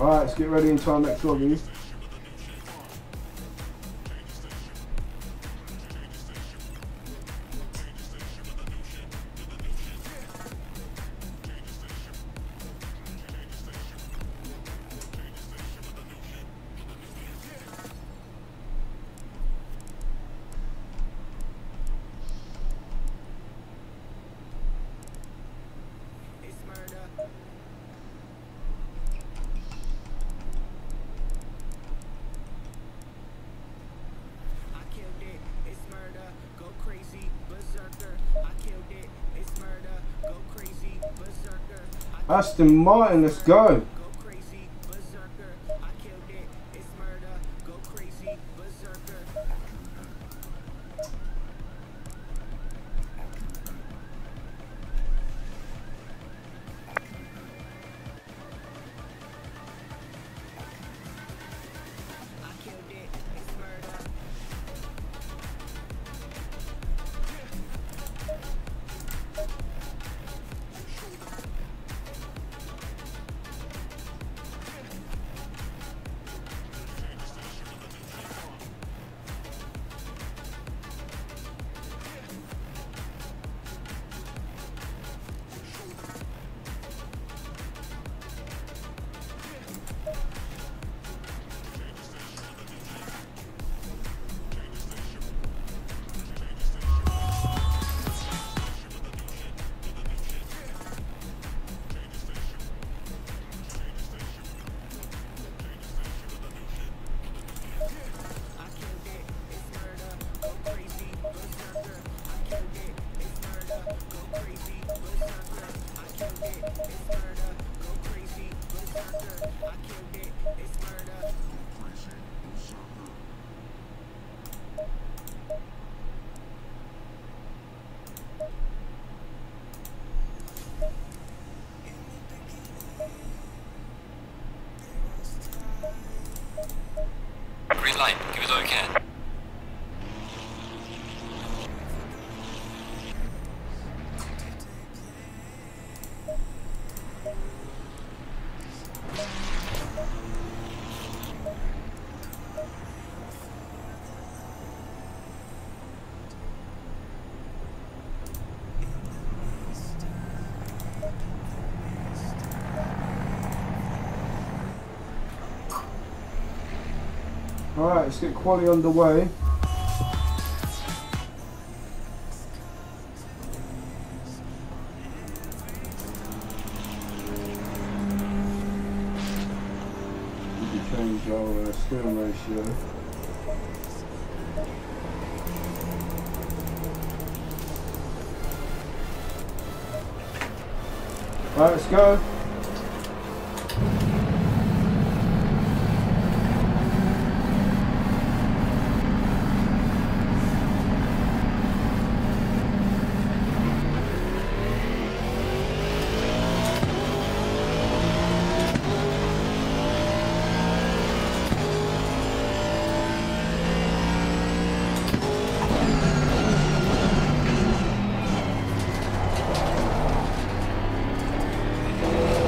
Alright, let's get ready in time next login. Aston Martin, let's go. Alright, let's get quali underway. We can change our uh, steering ratio. Alright, let's go. Yeah.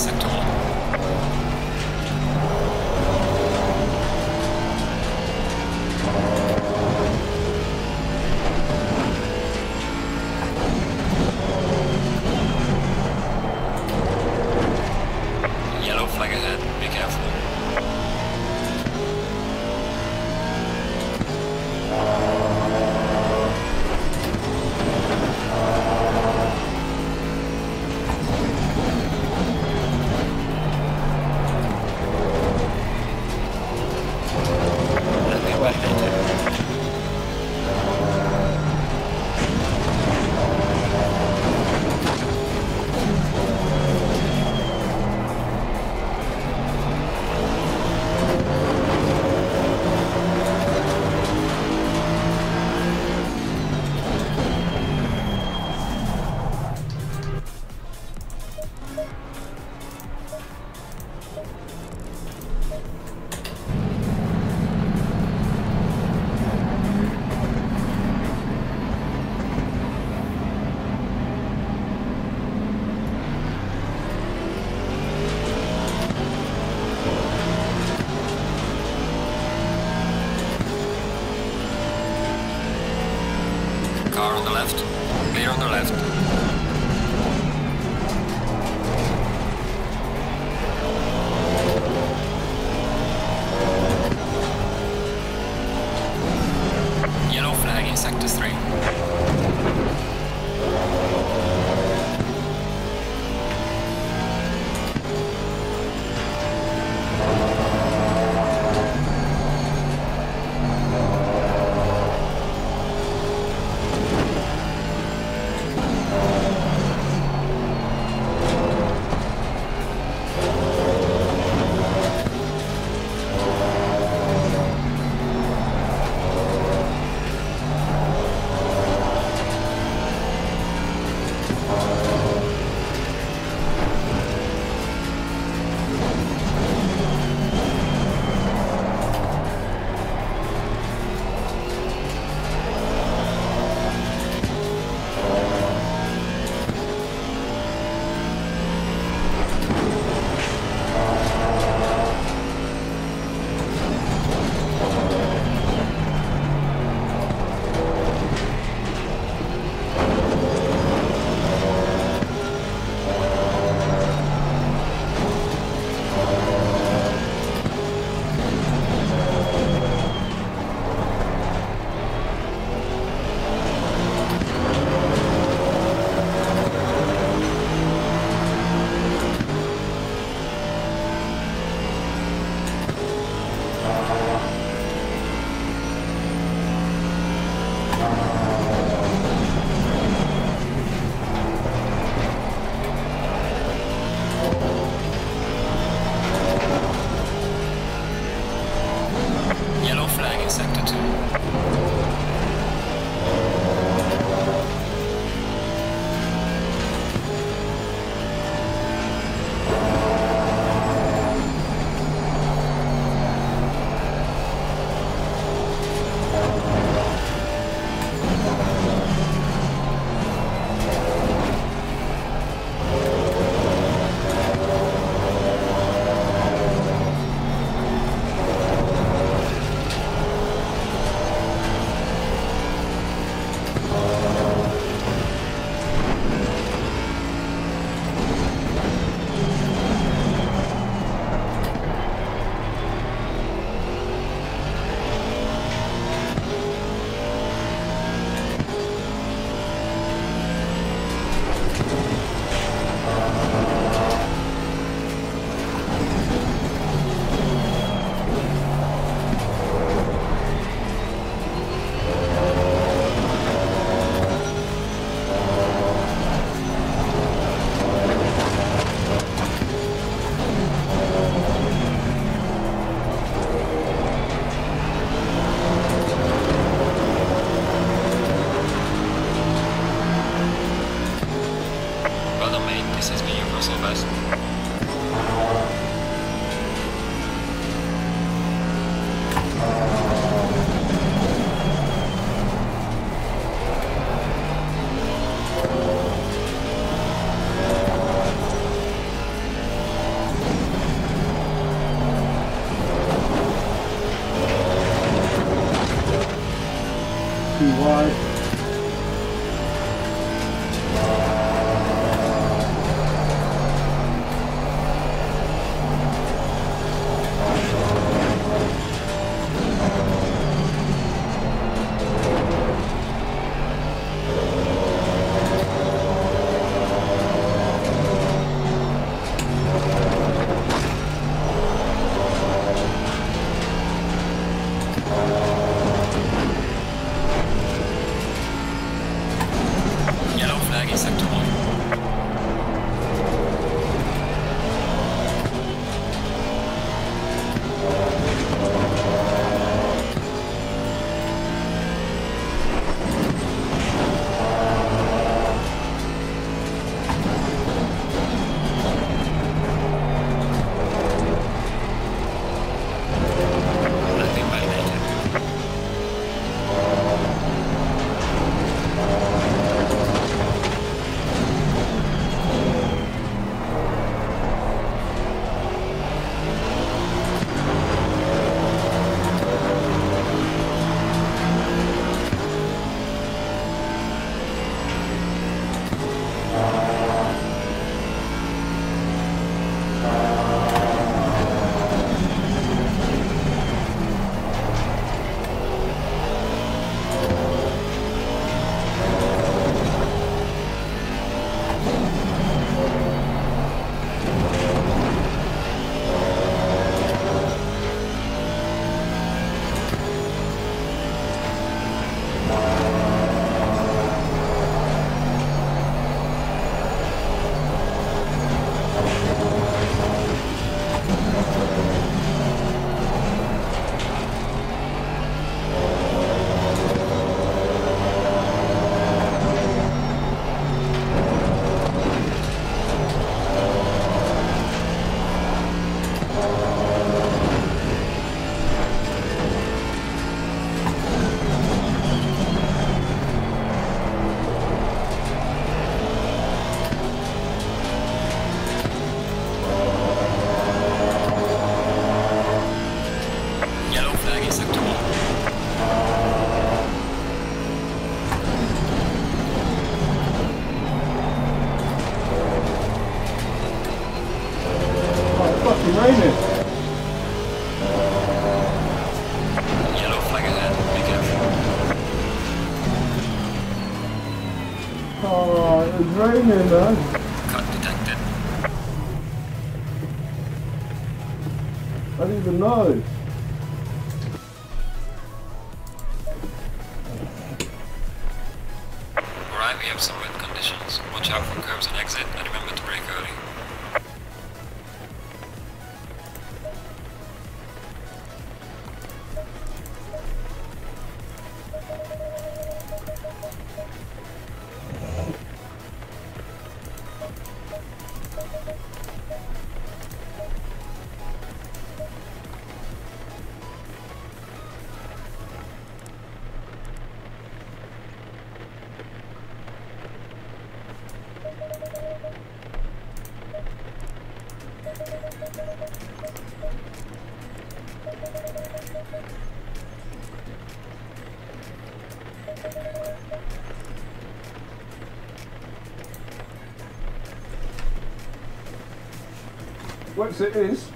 Sektoren. wide. Cut detected. I didn't even know. Alright, we have some wet conditions. Watch out for curves and exit and remember to brake early. Once it is.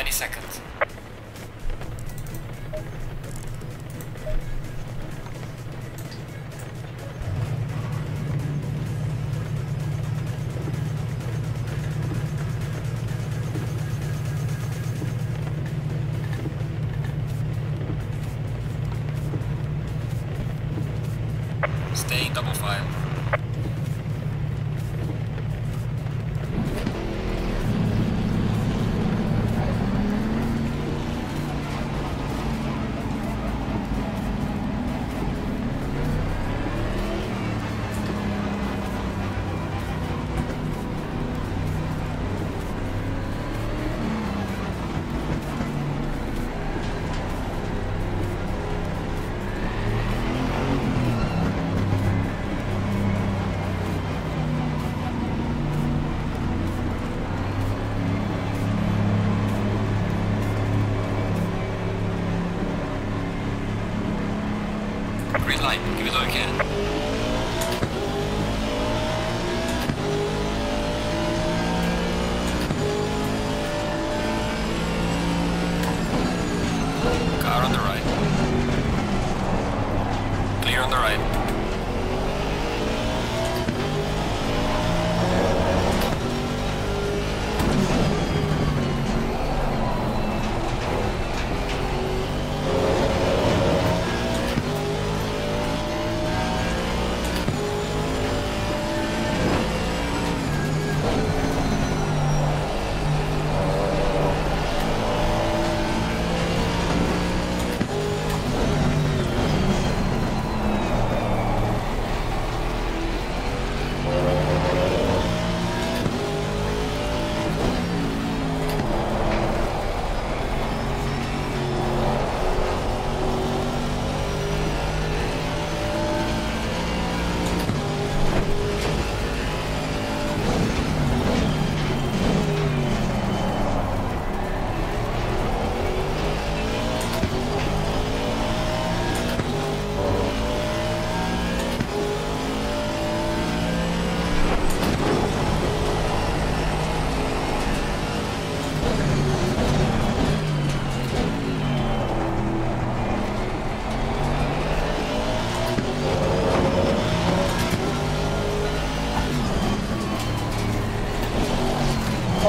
twenty seconds. Stay in double file. Green light, give it all you can. Car on the right. Clear on the right.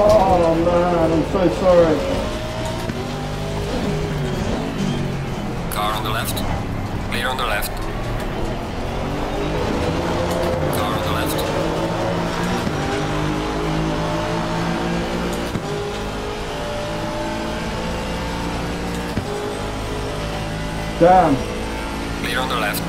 Oh man, I'm so sorry. Car on the left. Clear on the left. Car on the left. Damn. Clear on the left.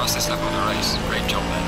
Fastest lap of the race. Great job, man.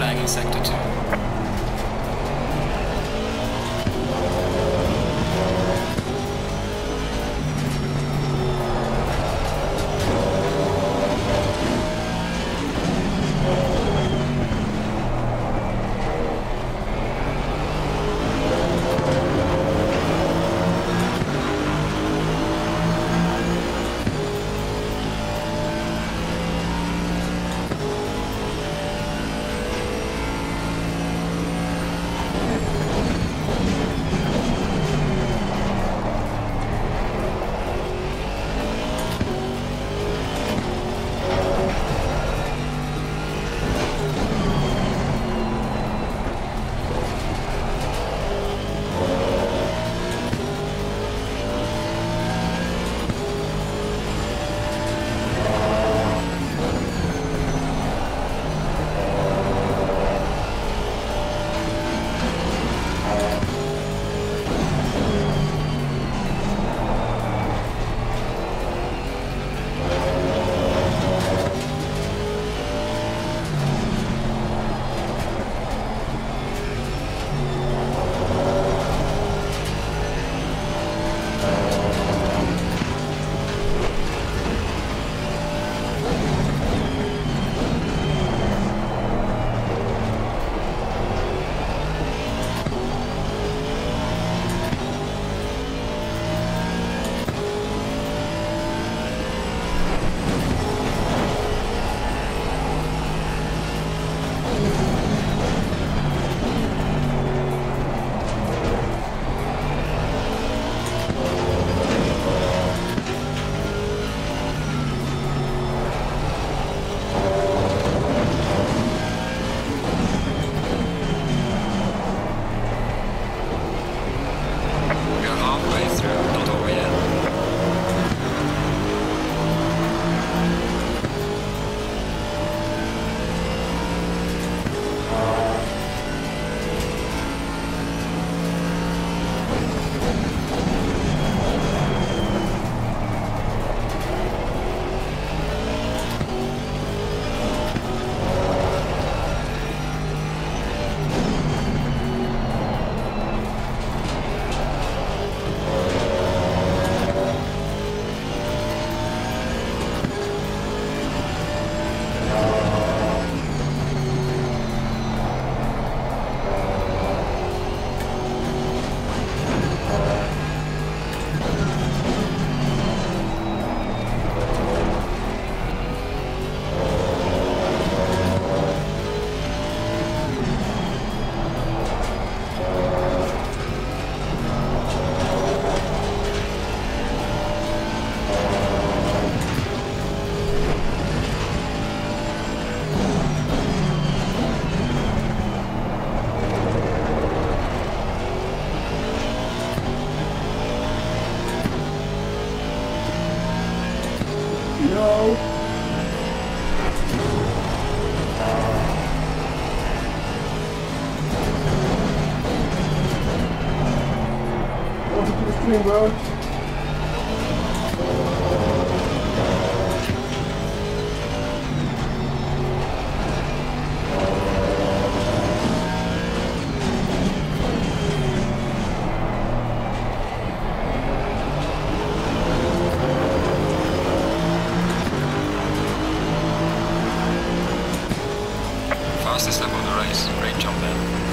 flagging sector two. Bro. Fastest lap of the race, great job man.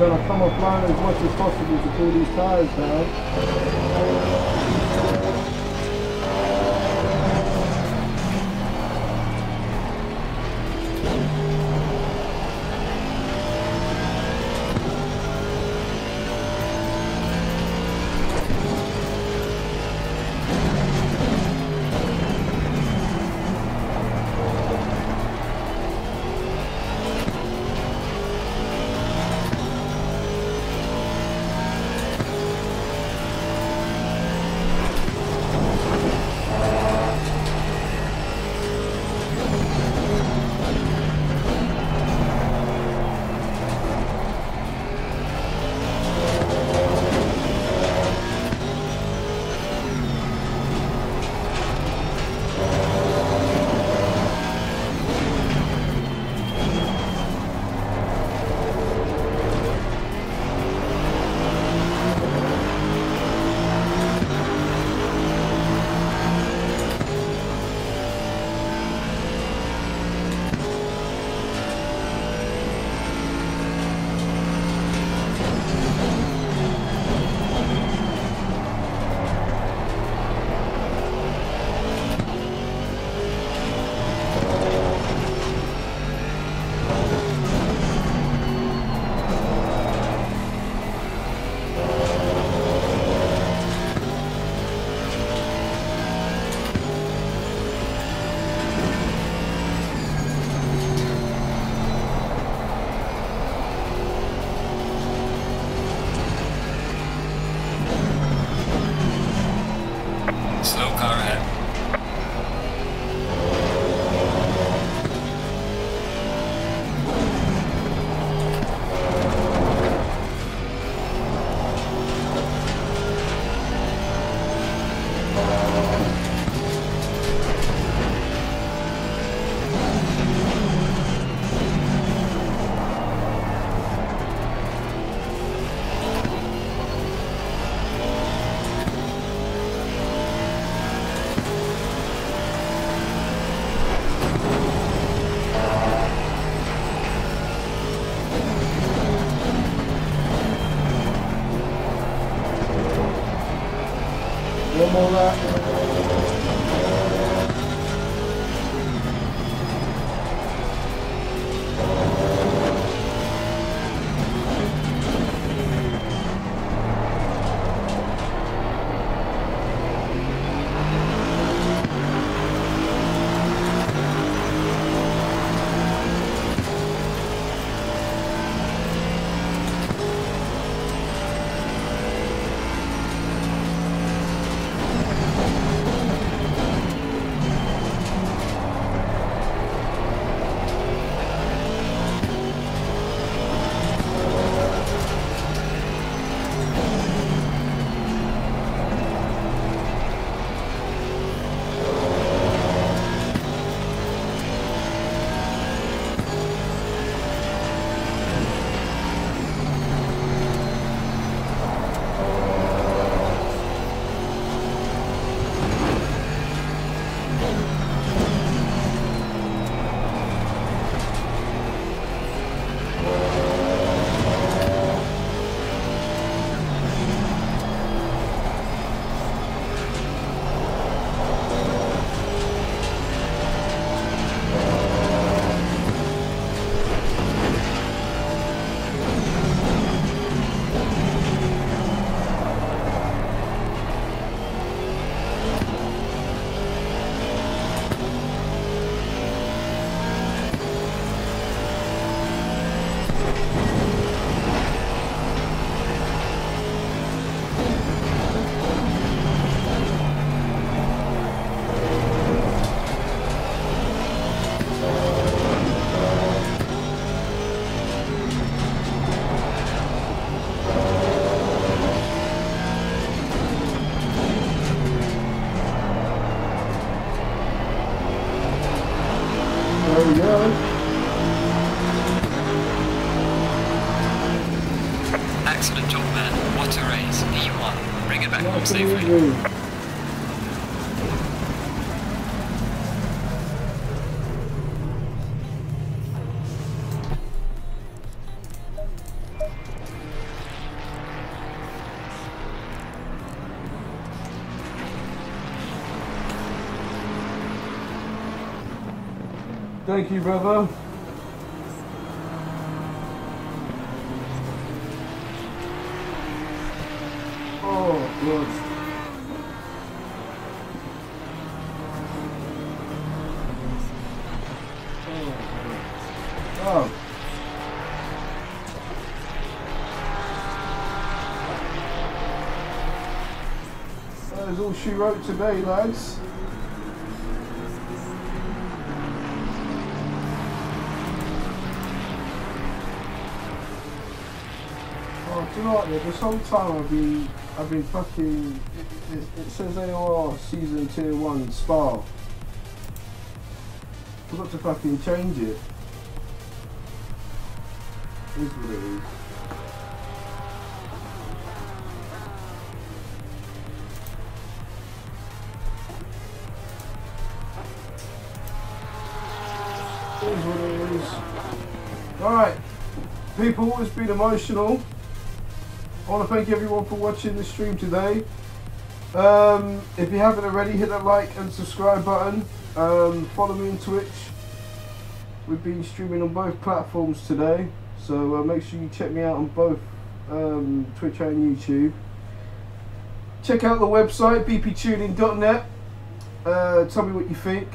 trying to come up line as much as possible to pull these tires down. All that. Excellent job, man. What a race. P one. Bring it back home safely. Thank you, brother. Oh, good. Oh. That is all she wrote today, lads. Oh, do you know what? This whole time I've been, I've been fucking. It, it, it says A O R Season Tier one Spa. I've got to fucking change it. Is what it is. Is what it is. Alright, people, it's been emotional. I want to thank everyone for watching the stream today. Um, if you haven't already, hit that like and subscribe button. Um, follow me on Twitch. We've been streaming on both platforms today. So uh, make sure you check me out on both um, Twitch and YouTube. Check out the website, b p tuning dot net. Uh, tell me what you think.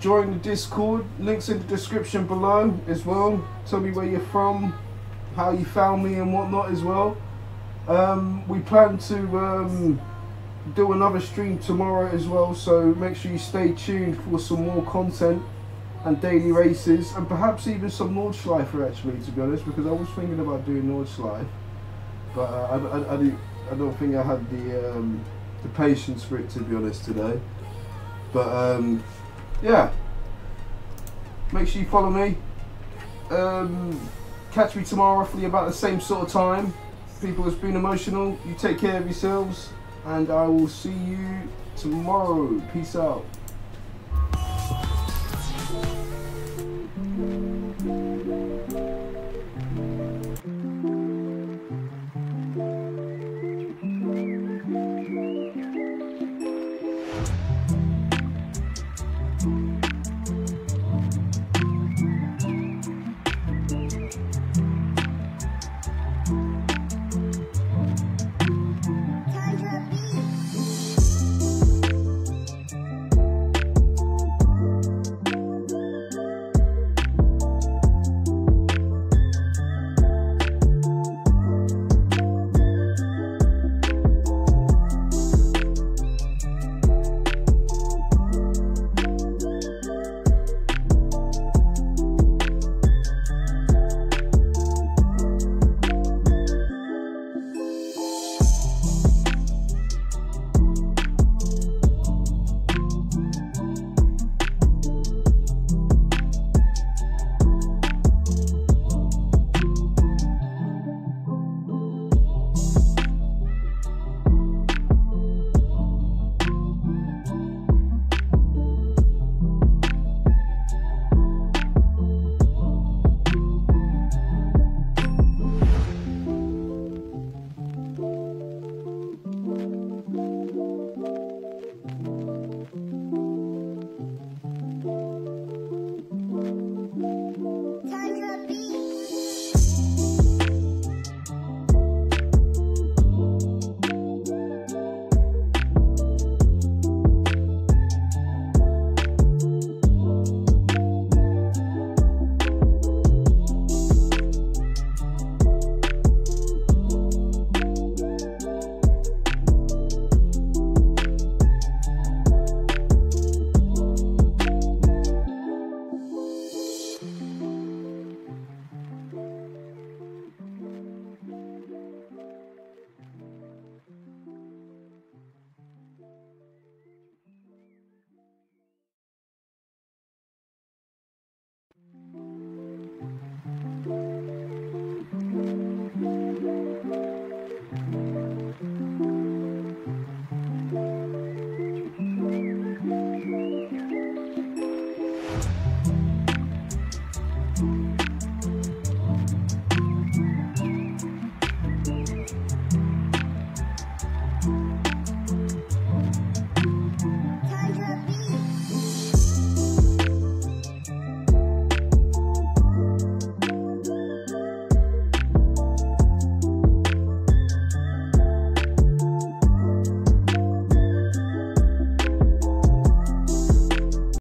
Join the Discord. Links in the description below as well. Tell me where you're from, how you found me and whatnot as well. Um, we plan to um, do another stream tomorrow as well. So make sure you stay tuned for some more content. And daily races, and perhaps even some Nordschleife actually, to be honest, because I was thinking about doing Nordschleife, but uh, I, I, I, do, I don't think I had the um, the patience for it, to be honest, today. But um, yeah, make sure you follow me. Um, catch me tomorrow, roughly about the same sort of time. People, it's been emotional. You take care of yourselves, and I will see you tomorrow. Peace out.